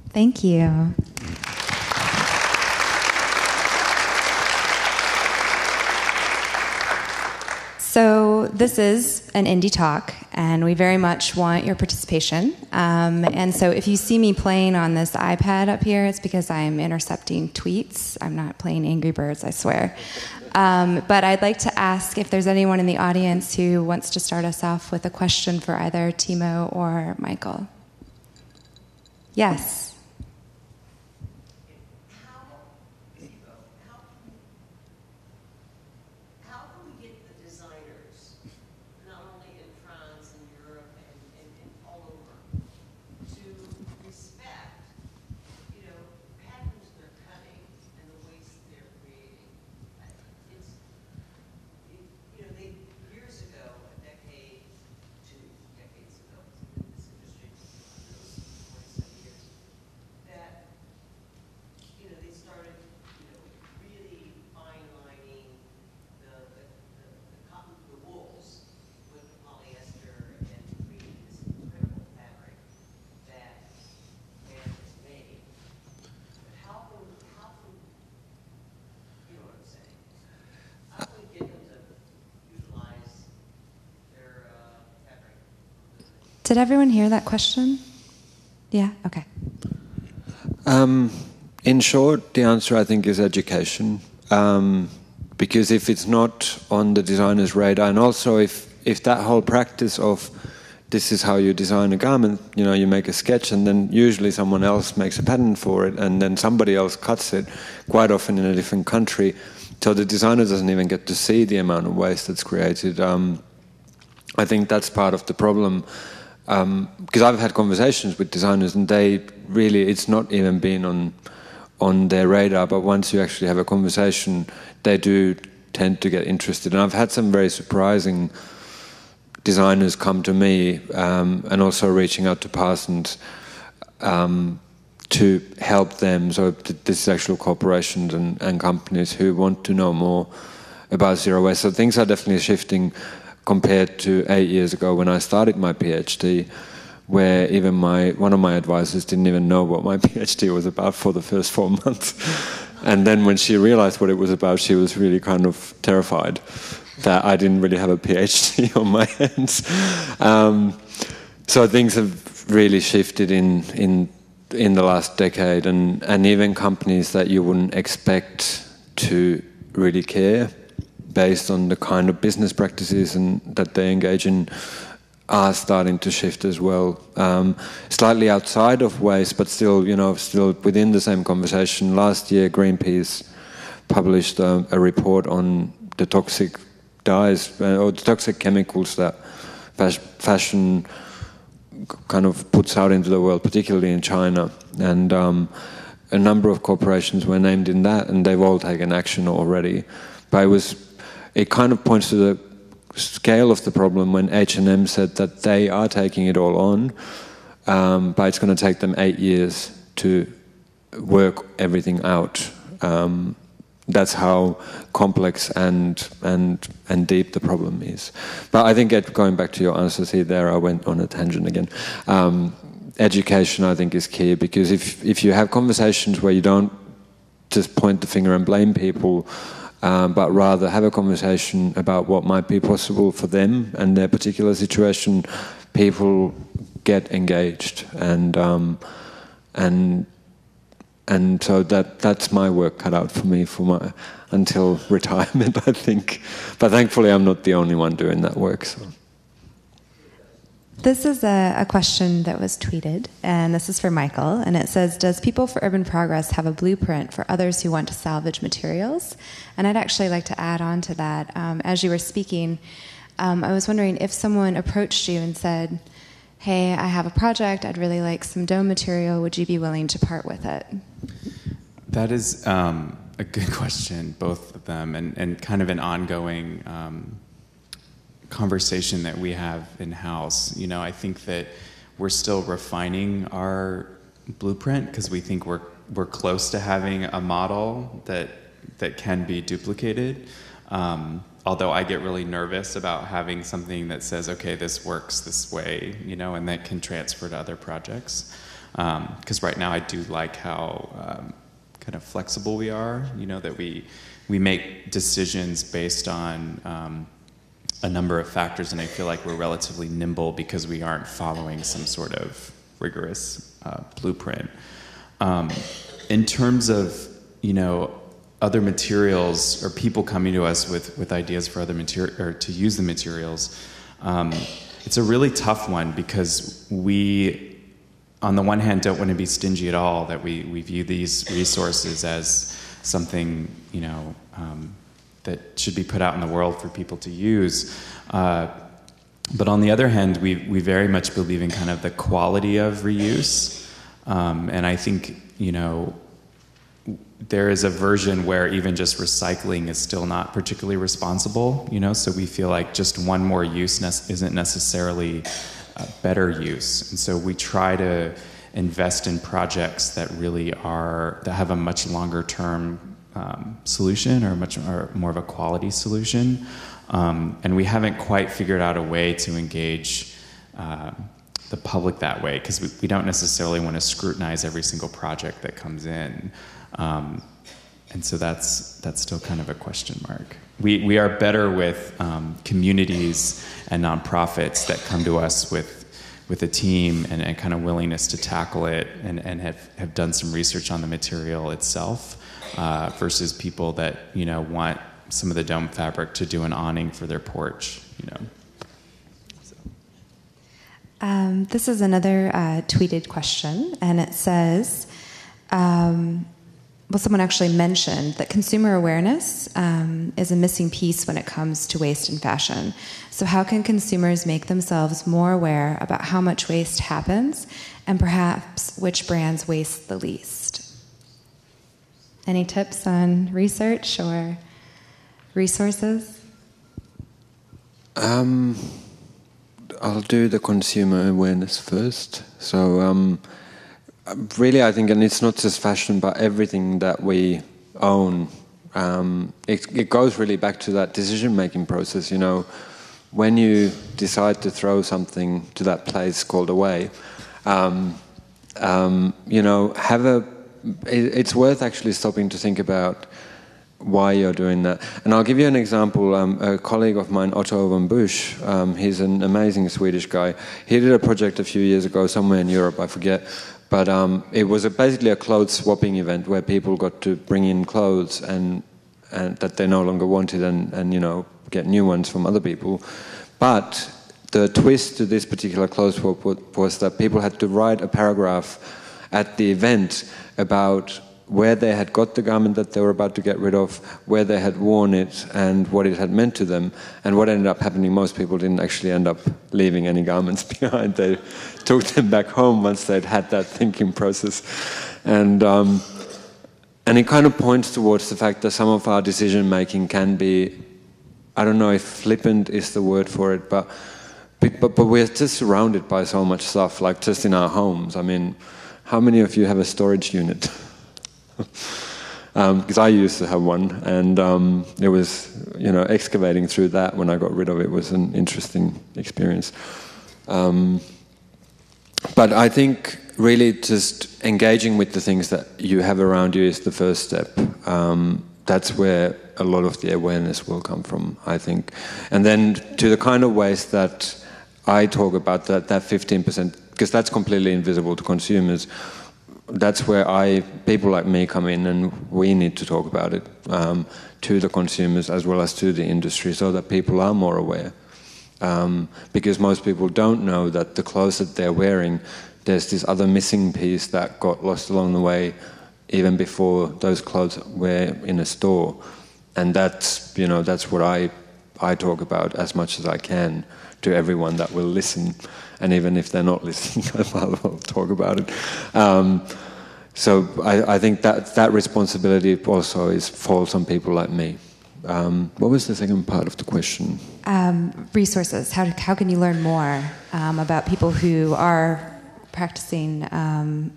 Thank you. So this is an indie talk, and we very much want your participation. Um, and so if you see me playing on this iPad up here, it's because I'm intercepting tweets. I'm not playing Angry Birds, I swear. Um, but I'd like to ask if there's anyone in the audience who wants to start us off with a question for either Timo or Michael. Yes. Did everyone hear that question? Yeah, okay. Um, in short, the answer I think is education. Um, because if it's not on the designer's radar, and also if, if that whole practice of this is how you design a garment, you know, you make a sketch and then usually someone else makes a pattern for it and then somebody else cuts it, quite often in a different country. So the designer doesn't even get to see the amount of waste that's created. Um, I think that's part of the problem. Um, because I've had conversations with designers and they really, it's not even been on on their radar, but once you actually have a conversation, they do tend to get interested. And I've had some very surprising designers come to me um, and also reaching out to Parsons um, to help them. So this is actual corporations and, and companies who want to know more about zero waste. So things are definitely shifting compared to eight years ago when I started my PhD, where even my one of my advisors didn't even know what my PhD was about for the first four months. And then when she realized what it was about, she was really kind of terrified that I didn't really have a PhD on my hands. Um, so things have really shifted in, in, in the last decade, and, and even companies that you wouldn't expect to really care based on the kind of business practices and that they engage in are starting to shift as well. Um, slightly outside of waste, but still, you know, still within the same conversation. Last year, Greenpeace published a, a report on the toxic dyes uh, or the toxic chemicals that fas fashion kind of puts out into the world, particularly in China. And um, a number of corporations were named in that, and they've all taken action already. But it was... It kind of points to the scale of the problem when H and M said that they are taking it all on, um, but it's going to take them eight years to work everything out. Um, that's how complex and and and deep the problem is. But I think going back to your answer, see there I went on a tangent again. Um, education I think is key, because if if you have conversations where you don't just point the finger and blame people, Um, but rather have a conversation about what might be possible for them and their particular situation, people get engaged. And um, and and so that that's my work cut out for me for my until retirement, I think. But thankfully I'm not the only one doing that work. So. This is a, a question that was tweeted, and this is for Michael, and it says, does People for Urban Progress have a blueprint for others who want to salvage materials? And I'd actually like to add on to that. Um, as you were speaking, um, I was wondering if someone approached you and said, hey, I have a project, I'd really like some dome material, would you be willing to part with it? That is um, a good question, both of them, and, and kind of an ongoing um, conversation that we have in-house. You know, I think that we're still refining our blueprint because we think we're, we're close to having a model that, that can be duplicated. Um, although I get really nervous about having something that says, okay, this works this way, you know, and that can transfer to other projects. Because um, right now I do like how um, kind of flexible we are, you know, that we, we make decisions based on um, a number of factors, and I feel like we're relatively nimble because we aren't following some sort of rigorous uh, blueprint. Um, in terms of, you know, other materials or people coming to us with, with ideas for other material or to use the materials, um, it's a really tough one because we, on the one hand, don't want to be stingy at all, that we, we view these resources as something, you know, um, that should be put out in the world for people to use. Uh, but on the other hand, we, we very much believe in kind of the quality of reuse. Um, and I think, you know, there is a version where even just recycling is still not particularly responsible, you know, so we feel like just one more use ne- isn't necessarily a better use. And so we try to invest in projects that really are, that have a much longer term um, solution or much or more of a quality solution. Um, and we haven't quite figured out a way to engage uh, the public that way, because we, we don't necessarily want to scrutinize every single project that comes in. Um, and so that's that's still kind of a question mark. We we are better with um, communities and nonprofits that come to us with with a team and, and kind of willingness to tackle it and, and have, have done some research on the material itself uh, versus people that, you know, want some of the dome fabric to do an awning for their porch, you know. So. Um, this is another uh, tweeted question, and it says... Um, well, someone actually mentioned that consumer awareness um, is a missing piece when it comes to waste and fashion. So how can consumers make themselves more aware about how much waste happens and perhaps which brands waste the least? Any tips on research or resources? Um, I'll do the consumer awareness first. So... Um, Really, I think, and it's not just fashion, but everything that we own, um, it, it goes really back to that decision-making process. You know, when you decide to throw something to that place called away, um, um, you know, have a. It, it's worth actually stopping to think about why you're doing that. And I'll give you an example. Um, a colleague of mine, Otto von Busch, um, he's an amazing Swedish guy. He did a project a few years ago somewhere in Europe, I forget. But um, it was a, basically a clothes swapping event where people got to bring in clothes and, and that they no longer wanted and, and, you know, get new ones from other people. But the twist to this particular clothes swap was that people had to write a paragraph at the event about where they had got the garment that they were about to get rid of, where they had worn it, and what it had meant to them. And what ended up happening, most people didn't actually end up leaving any garments behind. They took them back home once they'd had that thinking process. And um, and it kind of points towards the fact that some of our decision-making can be, I don't know if flippant is the word for it, but but, but we're just surrounded by so much stuff, like just in our homes. I mean, how many of you have a storage unit? Because um, I used to have one, and um, it was, you know, excavating through that when I got rid of it was an interesting experience. Um, but I think really just engaging with the things that you have around you is the first step. Um, that's where a lot of the awareness will come from, I think. And then to the kind of waste that I talk about, that, that fifteen percent, because that's completely invisible to consumers. That's where I, people like me come in, and we need to talk about it um, to the consumers as well as to the industry so that people are more aware. um, because most people don't know that the clothes that they're wearing, there's this other missing piece that got lost along the way even before those clothes were in a store. And that's, you know, that's what I, I talk about as much as I can to everyone that will listen. And even if they're not listening, I'll talk about it. Um, so I, I think that, that responsibility also is falls on people like me. Um, what was the second part of the question? Um, resources. How, how can you learn more um, about people who are practicing um,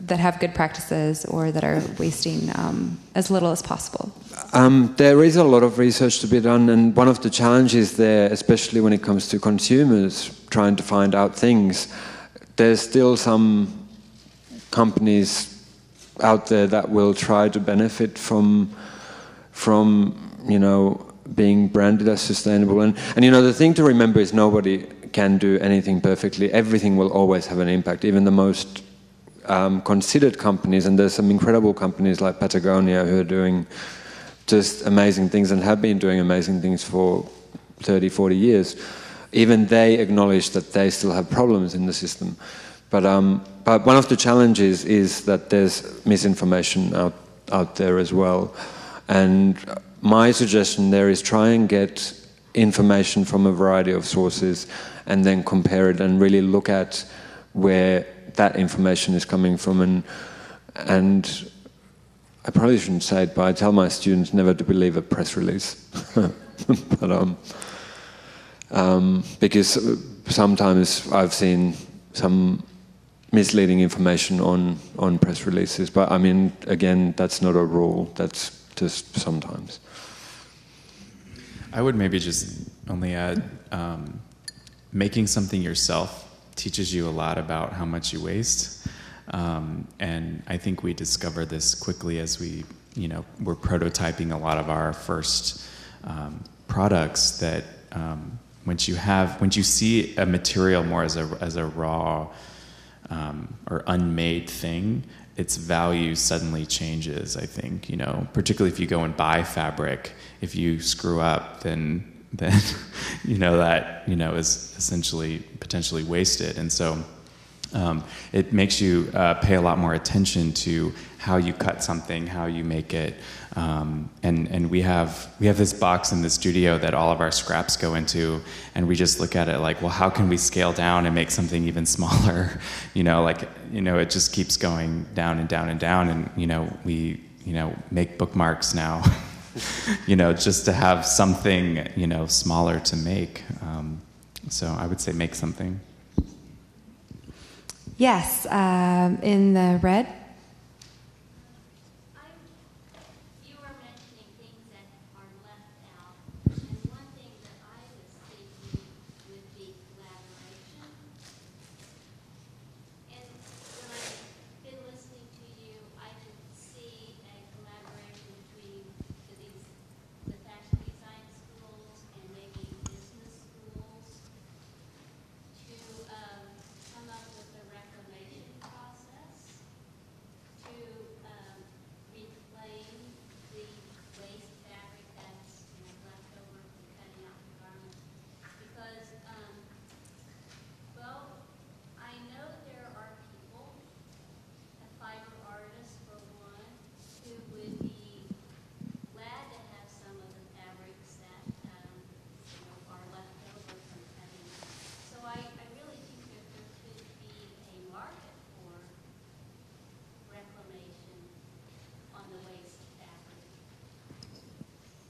that have good practices or that are wasting um, as little as possible? Um, there is a lot of research to be done, and one of the challenges there, especially when it comes to consumers trying to find out things, there's still some companies out there that will try to benefit from from you know being branded as sustainable, and and you know the thing to remember is nobody can do anything perfectly. Everything will always have an impact, even the most Um, considered companies, and there's some incredible companies like Patagonia who are doing just amazing things and have been doing amazing things for thirty, forty years. Even they acknowledge that they still have problems in the system. But um, but one of the challenges is that there's misinformation out, out there as well. And my suggestion there is try and get information from a variety of sources and then compare it and really look at where that information is coming from, and and I probably shouldn't say it, but I tell my students never to believe a press release, but um, um, because sometimes I've seen some misleading information on on press releases. But I mean, again, that's not a rule. That's just sometimes. I would maybe just only add um, making something yourself teaches you a lot about how much you waste, um, and I think we discovered this quickly as we, you know, were prototyping a lot of our first um, products. That um, once you have, once you see a material more as a as a raw um, or unmade thing, its value suddenly changes. I think, you know, particularly if you go and buy fabric, if you screw up, then. then you know that you know is essentially potentially wasted, and so um, it makes you uh, pay a lot more attention to how you cut something, how you make it, um, and and we have we have this box in the studio that all of our scraps go into, and we just look at it like, well, how can we scale down and make something even smaller? You know, like you know, it just keeps going down and down and down, and you know, we you know make bookmarks now. You know, just to have something, you know, smaller to make. Um, so I would say make something. Yes, um, in the red. You were mentioning things that are left out. And one thing that I was thinking would be collaboration. And when I've been listening to you, I can see a collaboration between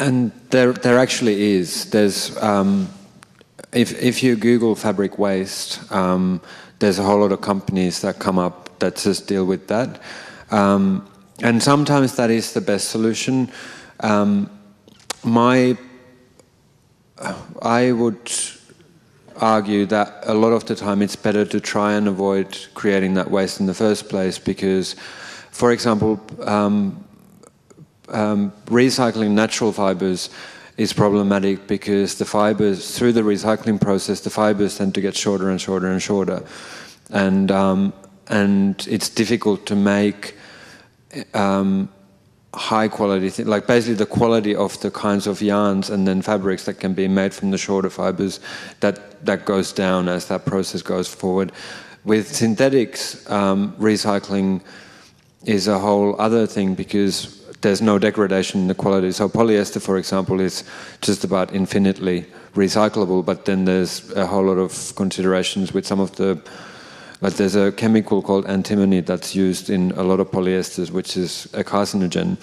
And there, there actually is. There's, um, if if you Google fabric waste, um, there's a whole lot of companies that come up that just deal with that. Um, and sometimes that is the best solution. Um, my, I would argue that a lot of the time it's better to try and avoid creating that waste in the first place because, for example. Um, Um, recycling natural fibers is problematic because the fibers, through the recycling process, the fibers tend to get shorter and shorter and shorter, and um, and it's difficult to make um, high quality thing, like basically the quality of the kinds of yarns and then fabrics that can be made from the shorter fibers, that that goes down as that process goes forward. With synthetics, um, recycling is a whole other thing because there's no degradation in the quality. So polyester, for example, is just about infinitely recyclable, but then there's a whole lot of considerations with some of the, like there's a chemical called antimony that's used in a lot of polyesters, which is a carcinogen,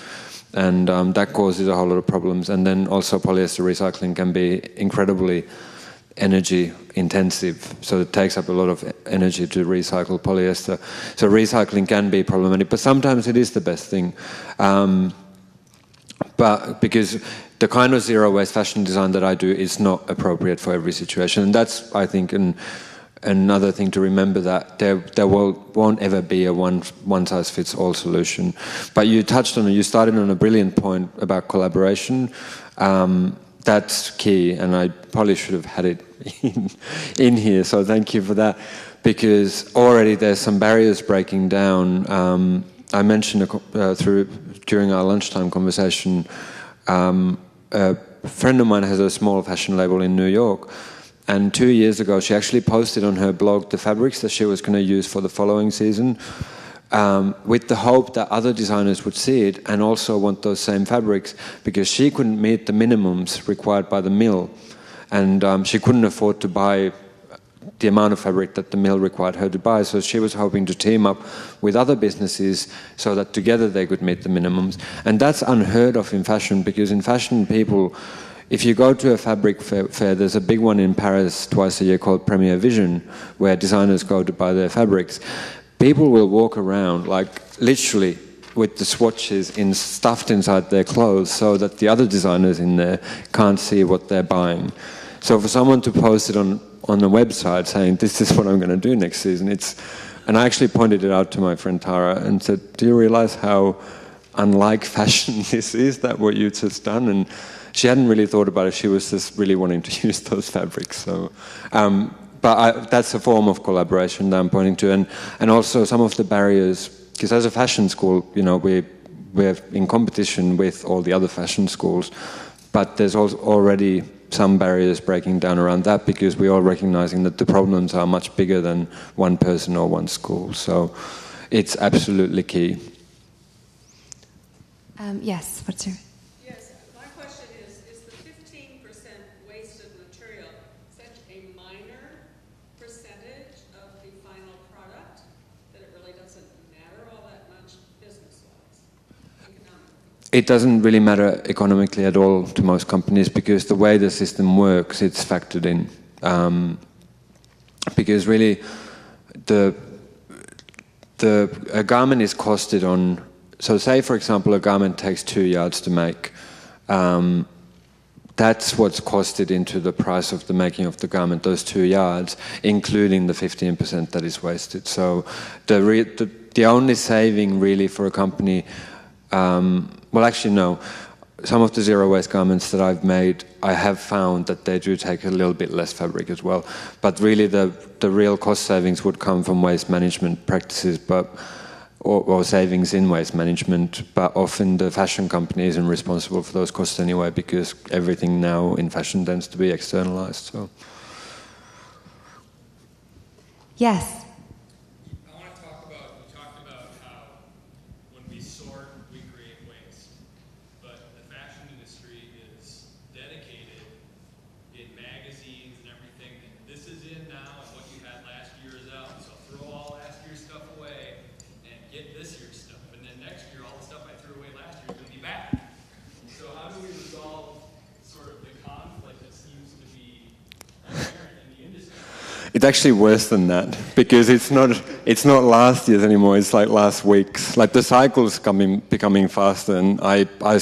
and um, that causes a whole lot of problems. And then also polyester recycling can be incredibly energy intensive, so it takes up a lot of energy to recycle polyester. So recycling can be problematic, but sometimes it is the best thing. Um, but because the kind of zero waste fashion design that I do is not appropriate for every situation, and that's, I think, an, another thing to remember, that there there will, won't ever be a one one size fits all solution. But you touched on it. You started on a brilliant point about collaboration. Um, That's key, and I probably should have had it in, in here, so thank you for that, because already there's some barriers breaking down. Um, I mentioned a, uh, through during our lunchtime conversation, um, a friend of mine has a small fashion label in New York, and two years ago she actually posted on her blog the fabrics that she was going to use for the following season, Um, with the hope that other designers would see it and also want those same fabrics, because she couldn't meet the minimums required by the mill, and um, she couldn't afford to buy the amount of fabric that the mill required her to buy. So she was hoping to team up with other businesses so that together they could meet the minimums. And that's unheard of in fashion, because in fashion people, if you go to a fabric fair, fair, there's a big one in Paris twice a year called Premier Vision, where designers go to buy their fabrics. People will walk around, like, literally with the swatches in, stuffed inside their clothes so that the other designers in there can't see what they're buying. So for someone to post it on, on the website saying, this is what I'm going to do next season, it's... And I actually pointed it out to my friend Tara and said, do you realise how unlike fashion this is, that what you've just done? And she hadn't really thought about it. She was just really wanting to use those fabrics. So... Um, But I, that's a form of collaboration that I'm pointing to, and, and also some of the barriers, because as a fashion school, you know, we, we're in competition with all the other fashion schools, but there's also already some barriers breaking down around that, because we're all recognising that the problems are much bigger than one person or one school, so it's absolutely key. Um, yes, what's your... It doesn't really matter economically at all to most companies, because the way the system works, it's factored in. Um, because really, the the a garment is costed on. So, say for example, a garment takes two yards to make. Um, that's what's costed into the price of the making of the garment. Those two yards, including the fifteen percent that is wasted. So, the re, the, the only saving really for a company. Um, well, actually, no. Some of the zero-waste garments that I've made, I have found that they do take a little bit less fabric as well. But really, the the real cost savings would come from waste management practices, but or, or savings in waste management. But often, the fashion company isn't responsible for those costs anyway, because everything now in fashion tends to be externalized. So, yes. It's actually worse than that, because it's not it's not last year's anymore. It's like last week's. Like the cycle's coming becoming faster, and I I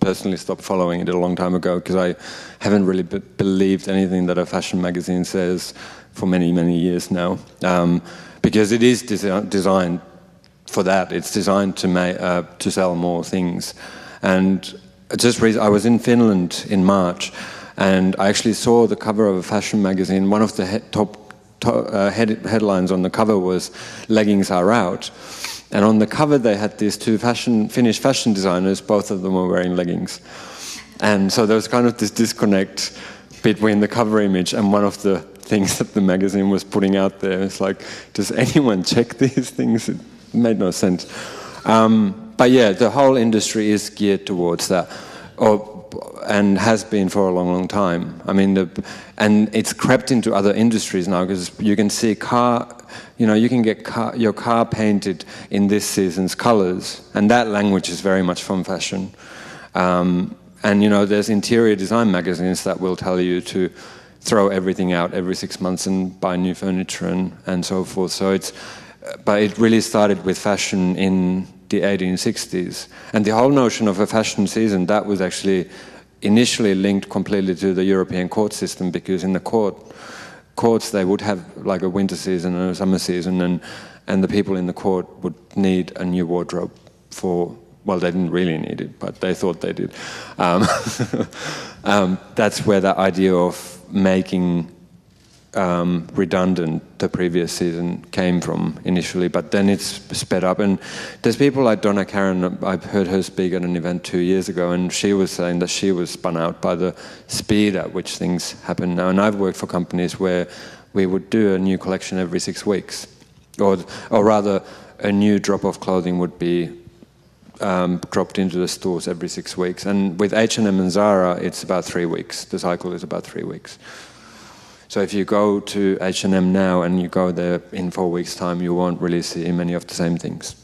personally stopped following it a long time ago, because I haven't really be believed anything that a fashion magazine says for many many years now, um, because it is desi designed for that. It's designed to make uh, to sell more things, and just re I was in Finland in March, and I actually saw the cover of a fashion magazine. One of the top to uh, head headlines on the cover was "Leggings Are Out." And on the cover, they had these two fashion, Finnish fashion designers. Both of them were wearing leggings. And so there was kind of this disconnect between the cover image and one of the things that the magazine was putting out there. It's like, does anyone check these things? It made no sense. Um, but yeah, the whole industry is geared towards that, or and has been for a long, long time. I mean, the, and it's crept into other industries now, because you can see car, you know, you can get car, your car painted in this season's colors, and that language is very much from fashion. Um, and, you know, there's interior design magazines that will tell you to throw everything out every six months and buy new furniture and, and so forth. So it's, but it really started with fashion in the eighteen sixties. And the whole notion of a fashion season, that was actually initially linked completely to the European court system, because in the court, courts, they would have like a winter season and a summer season, and, and the people in the court would need a new wardrobe for, well, they didn't really need it, but they thought they did. Um, um, that's where the idea of making Um, redundant the previous season came from initially, but then it's sped up. And there's people like Donna Karan. I've heard her speak at an event two years ago, and she was saying that she was spun out by the speed at which things happen now. And I've worked for companies where we would do a new collection every six weeks, or, or rather, a new drop of clothing would be um, dropped into the stores every six weeks. And with H and M and Zara, it's about three weeks. The cycle is about three weeks. So if you go to H and M now and you go there in four weeks' time, you won't really see many of the same things.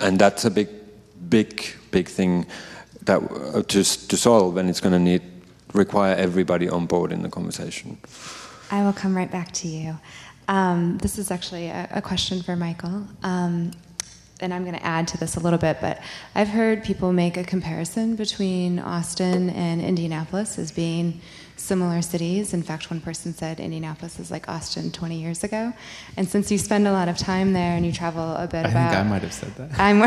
And that's a big, big, big thing that uh, to, to solve, and it's going to need require everybody on board in the conversation. I will come right back to you. Um, this is actually a, a question for Michael. Um, and I'm going to add to this a little bit, but I've heard people make a comparison between Austin and Indianapolis as being similar cities. In fact, one person said Indianapolis is like Austin twenty years ago. And since you spend a lot of time there and you travel a bit, I about... I think I might have said that. I'm,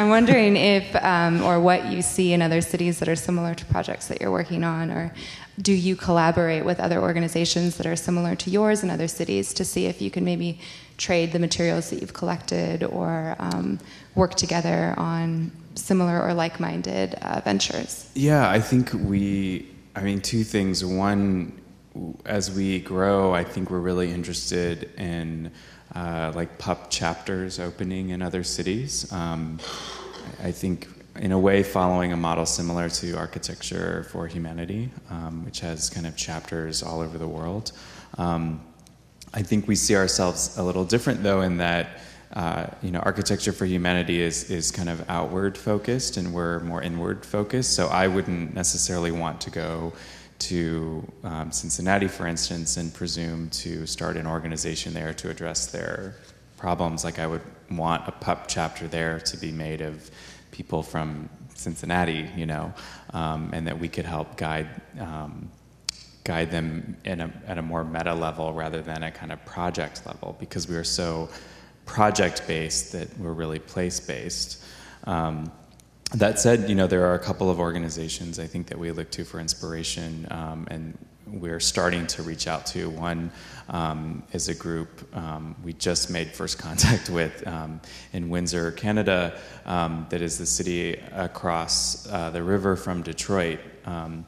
I'm wondering if, um, or what you see in other cities that are similar to projects that you're working on, or do you collaborate with other organizations that are similar to yours in other cities to see if you can maybe trade the materials that you've collected, or um, work together on similar or like-minded uh, ventures? Yeah, I think we... I mean, two things. One, as we grow, I think we're really interested in uh, like pup chapters opening in other cities. Um, I think, in a way, following a model similar to Architecture for Humanity, um, which has kind of chapters all over the world. Um, I think we see ourselves a little different, though, in that uh, you know, Architecture for Humanity is, is kind of outward focused, and we're more inward focused. So I wouldn't necessarily want to go to um, Cincinnati, for instance, and presume to start an organization there to address their problems. Like, I would want a pup chapter there to be made of people from Cincinnati, you know, um, and that we could help guide um, guide them in a, at a more meta level rather than a kind of project level, because we are so project-based that were really place-based. Um, that said, you know, there are a couple of organizations I think that we look to for inspiration, um, and we're starting to reach out to. One um, is a group um, we just made first contact with um, in Windsor, Canada, um, that is the city across uh, the river from Detroit. Um,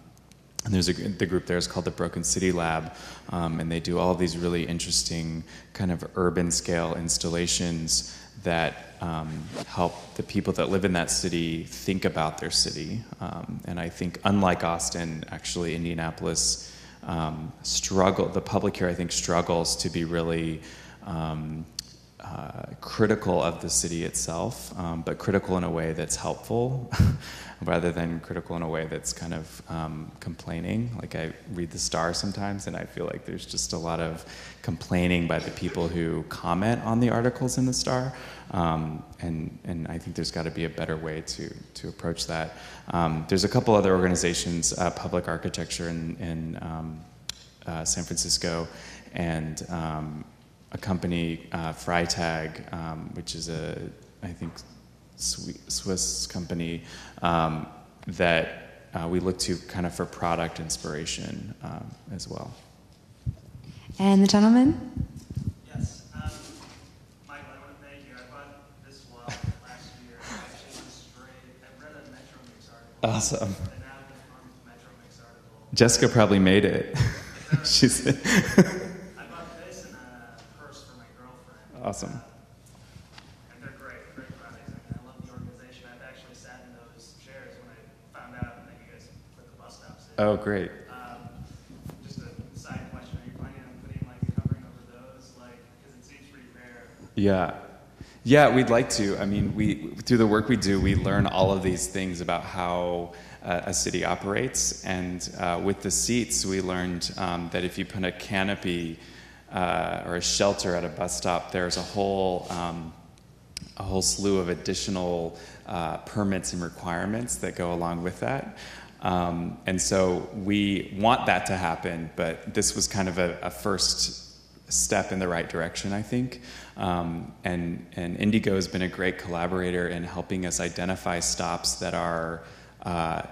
And there's a, the group there is called the Broken City Lab, um, and they do all these really interesting kind of urban scale installations that um, help the people that live in that city think about their city. Um, and I think, unlike Austin, actually Indianapolis um, struggle. The public here, I think, struggles to be really um, uh, critical of the city itself, um, but critical in a way that's helpful. Rather than critical in a way that's kind of um, complaining. Like, I read The Star sometimes, and I feel like there's just a lot of complaining by the people who comment on the articles in The Star. Um, and, and I think there's got to be a better way to, to approach that. Um, there's a couple other organizations, uh, Public Architecture in, in um, uh, San Francisco, and um, a company, uh, Freitag, um, which is a, I think, Swiss company um, that uh, we look to kind of for product inspiration um, as well. And the gentleman? Yes. Um, Michael, I want to thank you. I bought this wall last year. I actually destroyed it. I read a Metro Mix article. Awesome. And now the Metro Mix article. Jessica probably made it. She said. I bought this and a purse for my girlfriend. Awesome. Uh, and they're great, great products. I love the organization. I've actually sat in those chairs when I found out that you guys put the bus stops in. Oh, great. Yeah. Yeah, we'd like to. I mean, we through the work we do, we learn all of these things about how uh, a city operates. And uh, with the seats, we learned um, that if you put a canopy uh, or a shelter at a bus stop, there's a whole, um, a whole slew of additional uh, permits and requirements that go along with that. Um, and so we want that to happen, but this was kind of a, a first step in the right direction, I think. Um, and, and Indigo has been a great collaborator in helping us identify stops that are uh,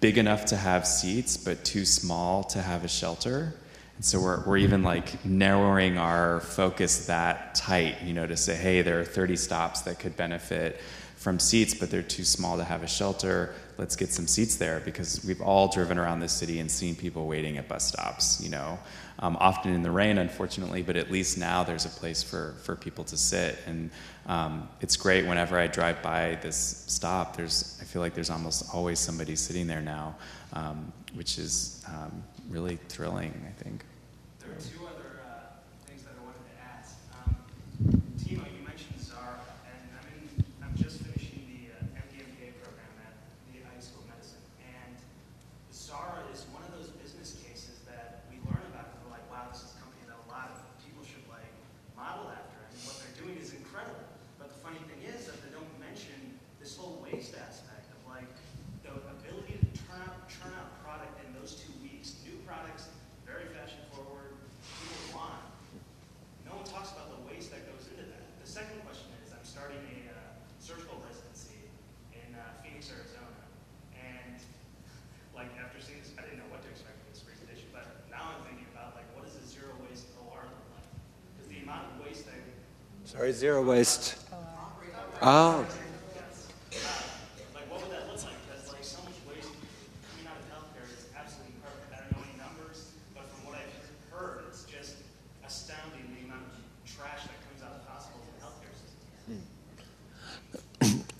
big enough to have seats, but too small to have a shelter. And so we're, we're even like narrowing our focus that tight, you know, to say, hey, there are thirty stops that could benefit from seats, but they're too small to have a shelter. Let's get some seats there, because we've all driven around this city and seen people waiting at bus stops, you know, um, often in the rain, unfortunately, but at least now there's a place for, for people to sit. And um, it's great whenever I drive by this stop, there's, I feel like there's almost always somebody sitting there now, um, which is um, really thrilling, I think. There are two other uh, things that I wanted to ask. Um, Timo, you mentioned Zara, and I'm, in, I'm just finishing the uh, M D M B A program at the Ivy School of Medicine, and Zara is one of those business cases that we learn about, and we're like, wow, this is a company that a lot of people should like model after, and what they're doing is incredible. But the funny thing is that they don't mention this whole waste aspect of like the ability to turn out, turn out product in those two weeks, new products, very fashion forward, people want. No one talks about the waste that goes into that. The second question is, I'm starting a uh, surgical residency in uh, Phoenix, Arizona. And like after seeing this, I didn't know what to expect from this presentation, but now I'm thinking about like, what does a zero waste O R look like? Because the amount of waste that... Sorry, zero waste. Oh.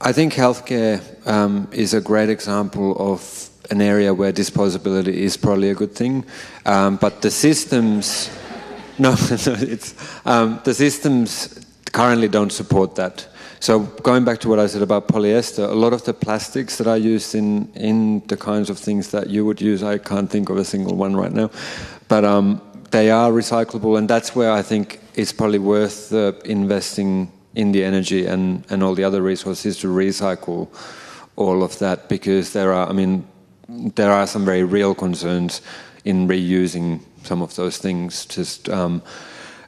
I think healthcare um, is a great example of an area where disposability is probably a good thing, um, but the systems, no, no it's, um, the systems currently don't support that. So going back to what I said about polyester, a lot of the plastics that are used in in the kinds of things that you would use, I can't think of a single one right now, but um, they are recyclable, and that's where I think it's probably worth uh, investing in the energy and, and all the other resources to recycle all of that, because there are, I mean, there are some very real concerns in reusing some of those things. Just um,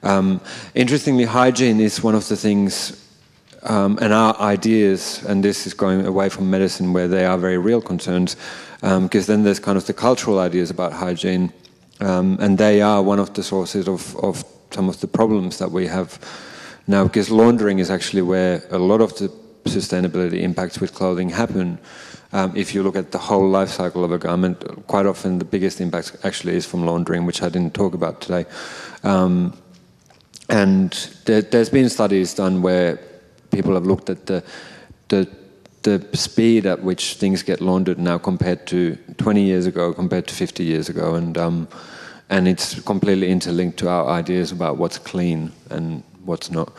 um, interestingly, hygiene is one of the things, um, and our ideas, and this is going away from medicine where they are very real concerns, because um, then there's kind of the cultural ideas about hygiene, um, and they are one of the sources of, of some of the problems that we have now, because laundering is actually where a lot of the sustainability impacts with clothing happen. Um, if you look at the whole life cycle of a garment, quite often the biggest impact actually is from laundering, which I didn't talk about today. Um, and there, there's been studies done where people have looked at the, the, the speed at which things get laundered now compared to twenty years ago, compared to fifty years ago. And, um, and it's completely interlinked to our ideas about what's clean and what's not.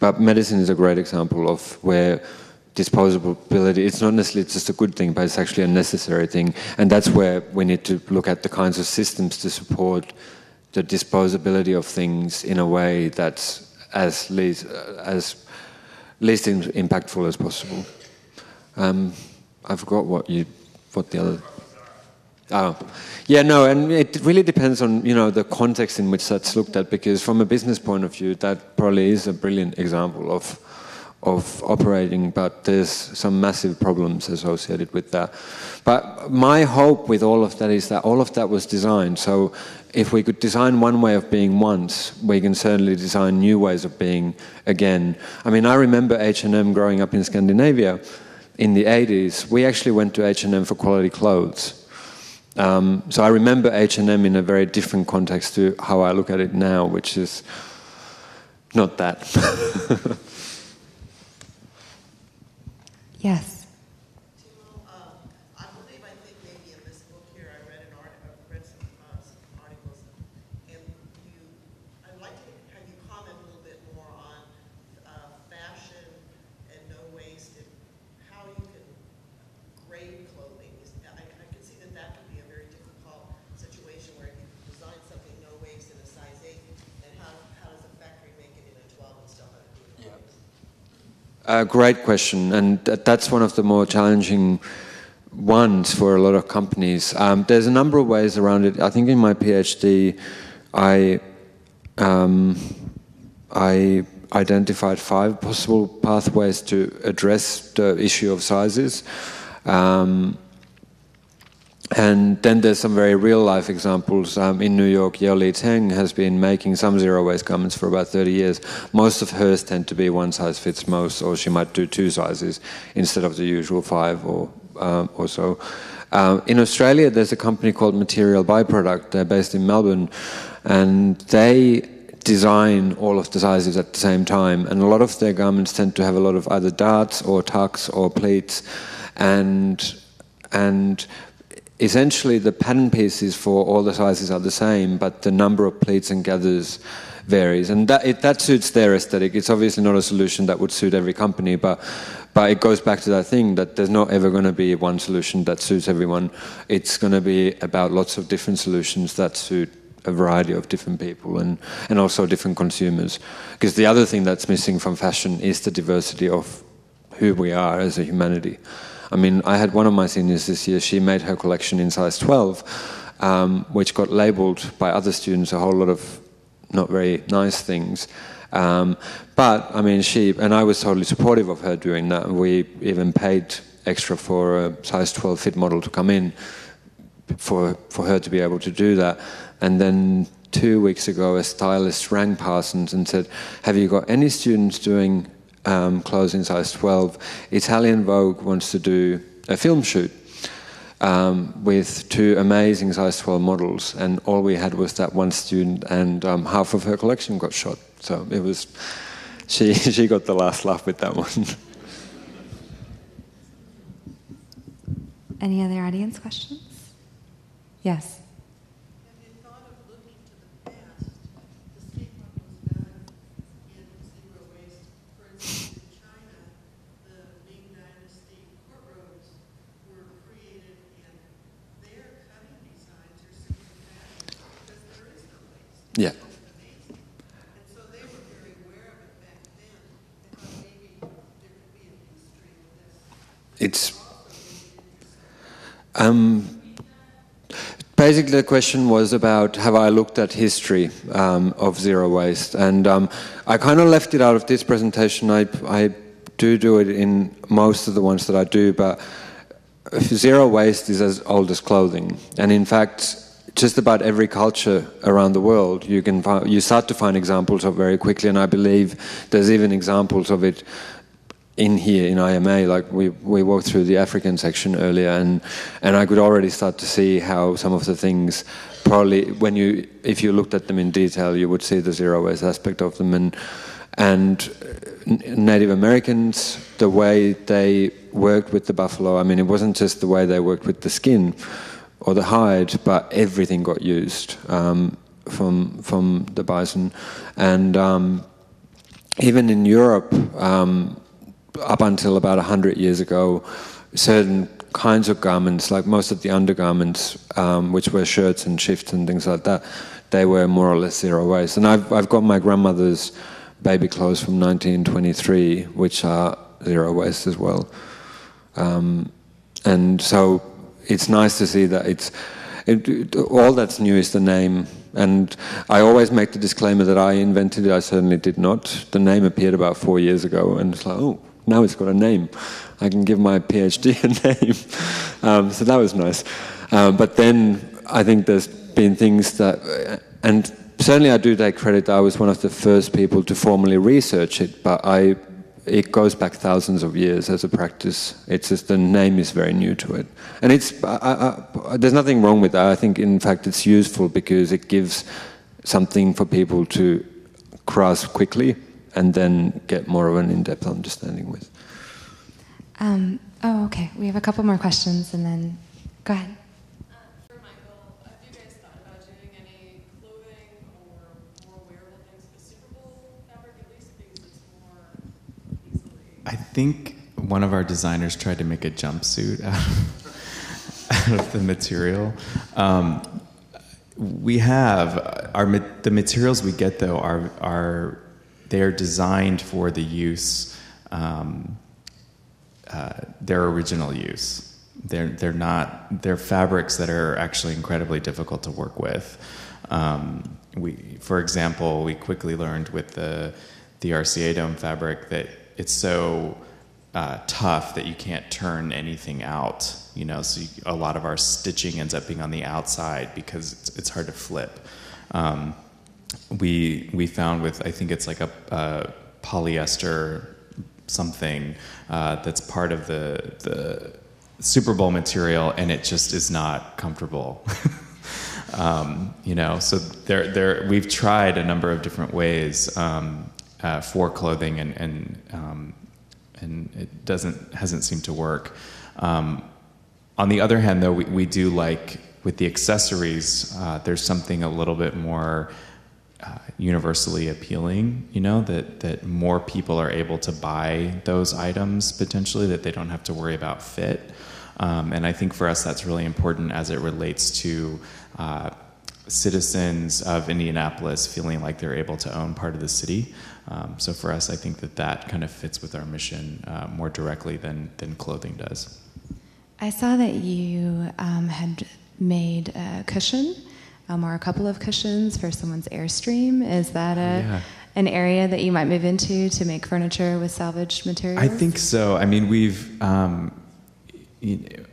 But medicine is a great example of where disposability, it's not necessarily just a good thing, but it's actually a necessary thing. And that's where we need to look at the kinds of systems to support the disposability of things in a way that's as least, as least impactful as possible. Um, I forgot what you, what the other... Oh, yeah, no, and it really depends on, you know, the context in which that's looked at, because from a business point of view, that probably is a brilliant example of of operating, but there's some massive problems associated with that. But my hope with all of that is that all of that was designed. So if we could design one way of being once, we can certainly design new ways of being again. I mean, I remember H and M growing up in Scandinavia in the eighties. We actually went to H and M for quality clothes. Um, so I remember H and M in a very different context to how I look at it now, which is not that. Yes. Timo, um, I believe, I think maybe in this book here, I read an article, I read some uh, articles, and you, I'd like to have you comment a little bit more on uh, fashion and no waste and how you can grade clothing. I, I can see that that could be a very difficult situation where you design something no waste in a size eight, and how, how does a factory make it in a twelve and stuff like that? Yeah. Uh, great question, and that's one of the more challenging ones for a lot of companies. Um, there's a number of ways around it. I think in my PhD, I um, I identified five possible pathways to address the issue of sizes, um, and then there's some very real-life examples. Um, in New York, Yeo Lee Teng has been making some zero-waste garments for about thirty years. Most of hers tend to be one size fits most, or she might do two sizes instead of the usual five or, um, or so. Um, in Australia, there's a company called Material Byproduct. They're based in Melbourne, and they design all of the sizes at the same time. And a lot of their garments tend to have a lot of either darts or tucks or pleats, and and... essentially, the pattern pieces for all the sizes are the same, but the number of pleats and gathers varies, and that it, that suits their aesthetic. It's obviously not a solution that would suit every company, but but it goes back to that thing that there's not ever going to be one solution that suits everyone. It's going to be about lots of different solutions that suit a variety of different people and and also different consumers. Because the other thing that's missing from fashion is the diversity of who we are as a humanity. I mean, I had one of my seniors this year, she made her collection in size twelve, um, which got labeled by other students a whole lot of not very nice things. Um, but, I mean, she, and I was totally supportive of her doing that. We even paid extra for a size twelve fit model to come in for, for her to be able to do that. And then two weeks ago, a stylist rang Parsons and said, "Have you got any students doing Um, clothes in size twelve. Italian Vogue wants to do a film shoot um, with two amazing size twelve models, and all we had was that one student, and um, half of her collection got shot." So it was, she she got the last laugh with that one. Any other audience questions? Yes. Yeah. And so they were very aware of it back then, and thought maybe there could be a history of this. It's um, basically the question was about, have I looked at history um, of zero waste? And um, I kind of left it out of this presentation. I, I do do it in most of the ones that I do, but zero waste is as old as clothing, and in fact, just about every culture around the world, you can find, you start to find examples of very quickly, and I believe there's even examples of it in here in I M A. Like we we walked through the African section earlier, and and I could already start to see how some of the things, probably when you if you looked at them in detail, you would see the zero waste aspect of them, and and Native Americans, the way they worked with the buffalo. I mean, it wasn't just the way they worked with the skin or the hide, but everything got used um, from from the bison. And um, even in Europe, um, up until about one hundred years ago, certain kinds of garments, like most of the undergarments, um, which were shirts and shifts and things like that, they were more or less zero waste. And I've, I've got my grandmother's baby clothes from nineteen twenty-three, which are zero waste as well. Um, and so it's nice to see that it's It, it, all that's new is the name. And I always make the disclaimer that I invented it. I certainly did not. The name appeared about four years ago, and it's like, oh, now it's got a name. I can give my PhD a name. Um, so that was nice. Um, but then I think there's been things that... And certainly I do take credit that I was one of the first people to formally research it, but I... It goes back thousands of years as a practice. It's just the name is very new to it. And it's, I, I, there's nothing wrong with that. I think, in fact, it's useful because it gives something for people to grasp quickly and then get more of an in-depth understanding with. Um, oh, okay. We have a couple more questions and then go ahead. I think one of our designers tried to make a jumpsuit out of, out of the material. Um, we have our the materials we get though are are they are designed for the use um, uh, their original use. They're they're not they're fabrics that are actually incredibly difficult to work with. Um, we, for example, we quickly learned with the the R C A Dome fabric that it's so uh, tough that you can't turn anything out, you know, so you, a lot of our stitching ends up being on the outside because it's, it's hard to flip. Um, we we found with, I think it's like a, a polyester something uh, that's part of the, the Super Bowl material, and it just is not comfortable. um, you know, so there, there, we've tried a number of different ways. Um, Uh, for clothing, and and um, and it doesn't hasn't seemed to work. Um, on the other hand, though, we, we do like with the accessories. Uh, there's something a little bit more uh, universally appealing, you know, that that more people are able to buy those items potentially, that they don't have to worry about fit. Um, and I think for us, that's really important as it relates to. Uh, citizens of Indianapolis feeling like they're able to own part of the city. Um, so for us, I think that that kind of fits with our mission uh, more directly than, than clothing does. I saw that you um, had made a cushion um, or a couple of cushions for someone's Airstream. Is that a, yeah. an area that you might move into to make furniture with salvaged materials? I think so. I mean, we've... Um, you know,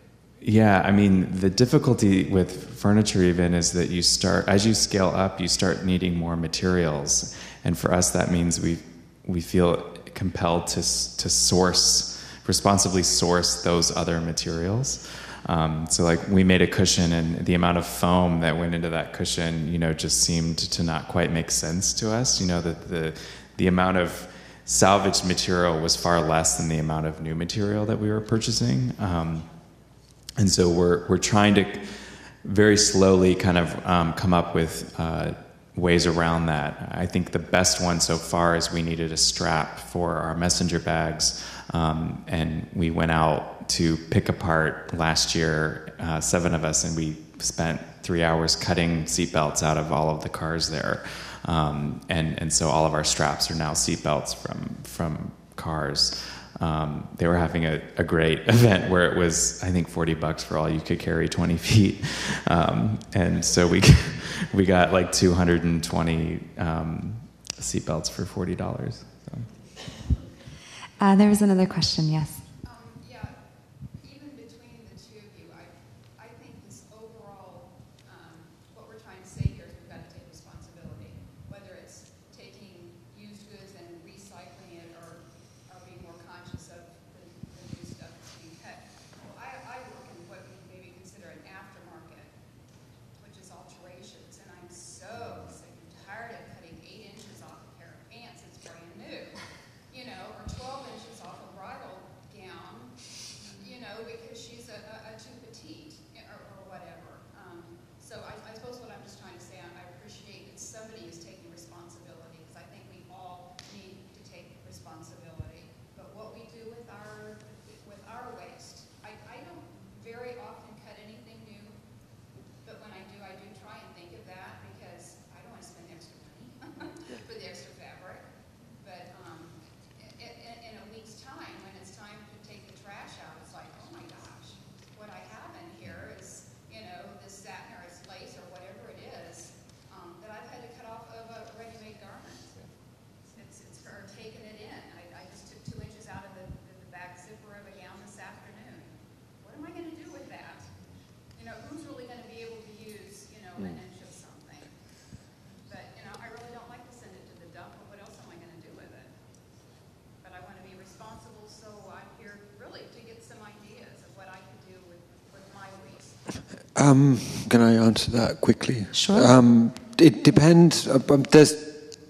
Yeah, I mean, the difficulty with furniture even is that you start, as you scale up, you start needing more materials. And for us, that means we we feel compelled to to source, responsibly source those other materials. Um, so like we made a cushion, and the amount of foam that went into that cushion, you know, just seemed to not quite make sense to us. You know, that the the amount of salvaged material was far less than the amount of new material that we were purchasing. Um, And so we're we're trying to very slowly kind of um, come up with uh, ways around that. I think the best one so far is we needed a strap for our messenger bags, um, and we went out to pick apart last year, uh, seven of us, and we spent three hours cutting seatbelts out of all of the cars there, um, and and so all of our straps are now seatbelts from from cars. Um, they were having a, a great event where it was, I think, forty bucks for all you could carry, twenty feet. Um, and so we we got like two hundred twenty um, seatbelts for forty dollars. So. Uh, there was another question, yes. Um, yeah, even between the two of you, I, I think this overall, um, what we're trying to say here is we've got to take responsibility, whether it's taking used goods and recycling it or... are being more conscious of the, the new stuff that's being cut. Well, I, I work in what we maybe consider an aftermarket, which is alterations, and I'm so sick and tired of cutting eight inches off a pair of pants that's brand new, you know, or twelve inches off a bridal gown, you know, because she's a, a, a too petite or, or whatever. Um, so I, I suppose what I'm just trying to say, I, I appreciate that somebody is taking responsibility, because I think we all need to take responsibility. What we do with our with our waste. I, I don't very often cut anything new, but when I do, I do try and think of that because I don't want to spend extra money for the extra fabric. But um, in, in a week's time, when it's time to take the trash out, it's like, oh my gosh, what Um, can I answer that quickly? Sure. Um, it depends. There's,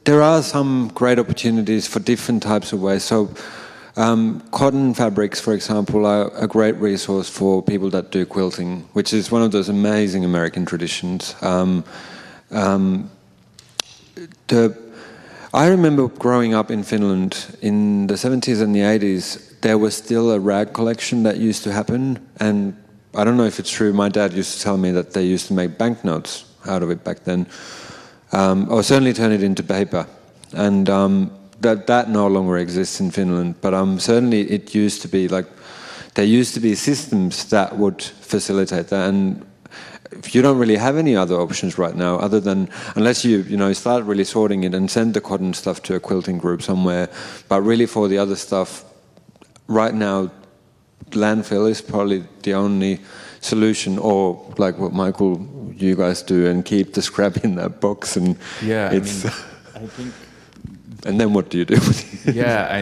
there are some great opportunities for different types of waste. So um, cotton fabrics, for example, are a great resource for people that do quilting, which is one of those amazing American traditions. Um, um, the, I remember growing up in Finland in the seventies and the eighties, there was still a rag collection that used to happen, and I don't know if it's true. My dad used to tell me that they used to make banknotes out of it back then, um, or certainly turn it into paper. And um, that that no longer exists in Finland. But um, certainly it used to be like there used to be systems that would facilitate that. And if you don't really have any other options right now, other than unless you you know start really sorting it and send the cotton stuff to a quilting group somewhere. But really for the other stuff, right now, landfill is probably the only solution, or like what Michael, you guys do, and keep the scrap in that box, and yeah, it's. I mean, I think and then what do you do? With it? Yeah, I,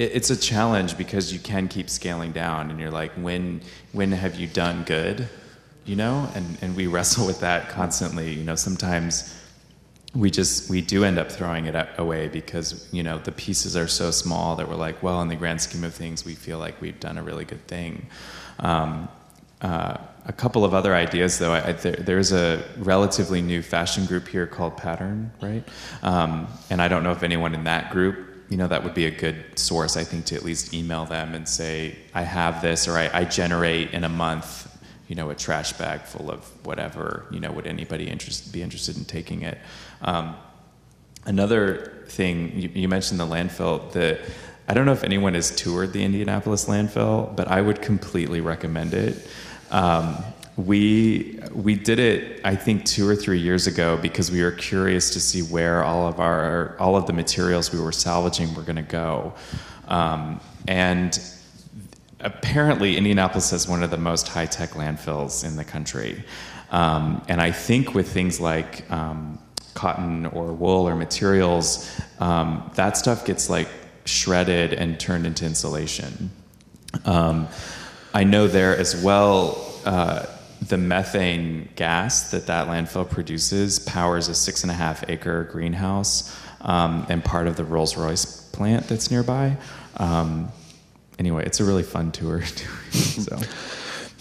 it, it's a challenge because you can keep scaling down, and you're like, when when have you done good, you know? And and we wrestle with that constantly. You know, sometimes we just we do end up throwing it away because, you know, the pieces are so small that we're like, well, in the grand scheme of things, we feel like we've done a really good thing. Um, uh, a couple of other ideas, though. I, I, there, there's a relatively new fashion group here called Pattern, right? Um, and I don't know if anyone in that group, you know, that would be a good source, I think, to at least email them and say, I have this, or I, I generate in a month, you know, a trash bag full of whatever, you know, would anybody interest, be interested in taking it? Um, another thing, you, you mentioned the landfill. The, I don't know if anyone has toured the Indianapolis landfill, but I would completely recommend it. Um, we we did it, I think, two or three years ago because we were curious to see where all of our all of the materials we were salvaging were going to go, um, and apparently Indianapolis has one of the most high-tech landfills in the country, um, and I think with things like um, cotton or wool or materials, um, that stuff gets like shredded and turned into insulation. Um, I know there as well, uh, the methane gas that that landfill produces powers a six and a half acre greenhouse um, and part of the Rolls-Royce plant that's nearby. Um, anyway, it's a really fun tour. So.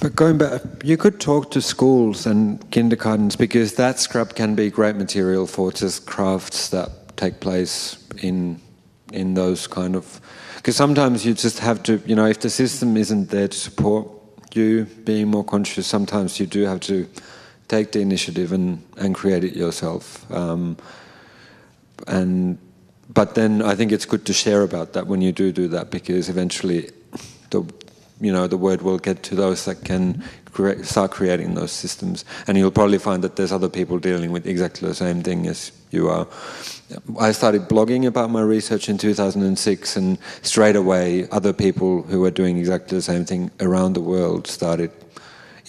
But going back, you could talk to schools and kindergartens because that scrap can be great material for just crafts that take place in in those kind of... Because sometimes you just have to, you know, if the system isn't there to support you being more conscious, sometimes you do have to take the initiative and, and create it yourself. Um, and but then I think it's good to share about that when you do do that because eventually the... you know, the word will get to those that can cre- start creating those systems. And you'll probably find that there's other people dealing with exactly the same thing as you are. I started blogging about my research in two thousand six, and straight away other people who were doing exactly the same thing around the world started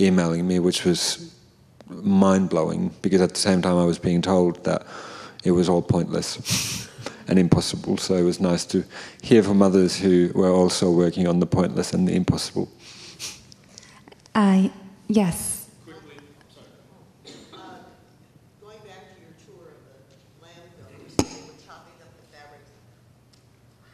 emailing me, which was mind-blowing, because at the same time I was being told that it was all pointless. And impossible, so it was nice to hear from others who were also working on the pointless and the impossible. I, uh, yes. Quickly, sorry. Uh, going back to your tour of the landfill, you said they were chopping up the fabrics.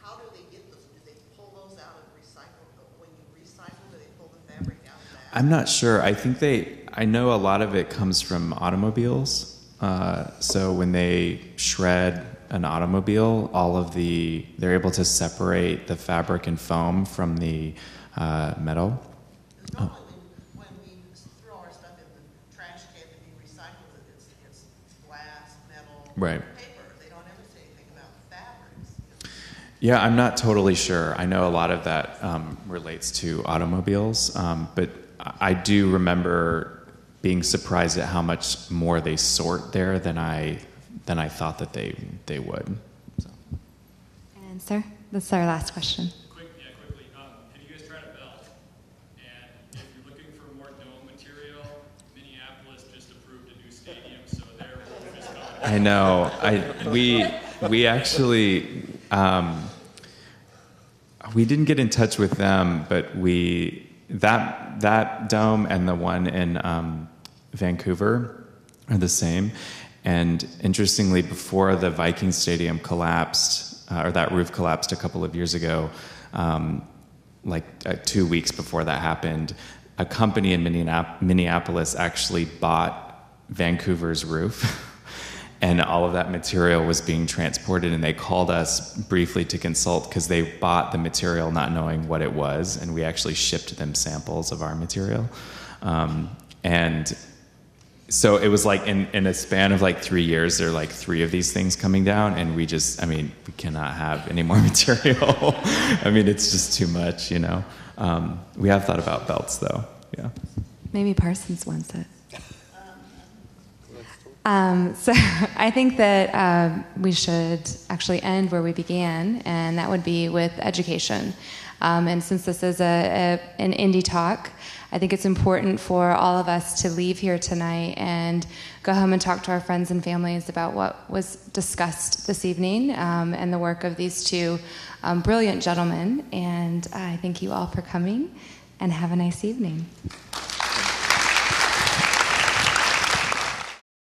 How do they get those? Do they pull those out and recycle them? When you recycle, do they pull the fabric out of that? I'm not sure. I think they, I know a lot of it comes from automobiles. Uh, so when they shred an automobile, all of the they're able to separate the fabric and foam from the uh, metal. Normally, oh. when, when we throw our stuff in the trash can and we recycle it, it's, it's glass, metal, right. paper. They don't ever say anything about fabrics. Yeah, I'm not totally sure. I know a lot of that um, relates to automobiles, um, but I do remember being surprised at how much more they sort there than I. than I thought that they they would. So. And sir, this is our last question. Quick, yeah, quickly. Um, have you guys tried a belt? And if you're looking for more dome material, Minneapolis just approved a new stadium, so they're focused on. I know. I we we actually um, we didn't get in touch with them, but we that that dome and the one in um, Vancouver are the same. And interestingly, before the Viking Stadium collapsed, uh, or that roof collapsed a couple of years ago, um, like uh, two weeks before that happened, a company in Minneapolis actually bought Vancouver's roof. And all of that material was being transported, and they called us briefly to consult because they bought the material not knowing what it was, and we actually shipped them samples of our material. Um, and so it was like in, in a span of like three years, there are like three of these things coming down, and we just, I mean, we cannot have any more material. I mean, it's just too much, you know. Um, we have thought about belts, though, yeah. Maybe Parsons wants it. Um, so I think that uh, we should actually end where we began, and that would be with education. Um, and since this is a, a, an indie talk, I think it's important for all of us to leave here tonight and go home and talk to our friends and families about what was discussed this evening um, and the work of these two um, brilliant gentlemen. And I thank you all for coming, and have a nice evening.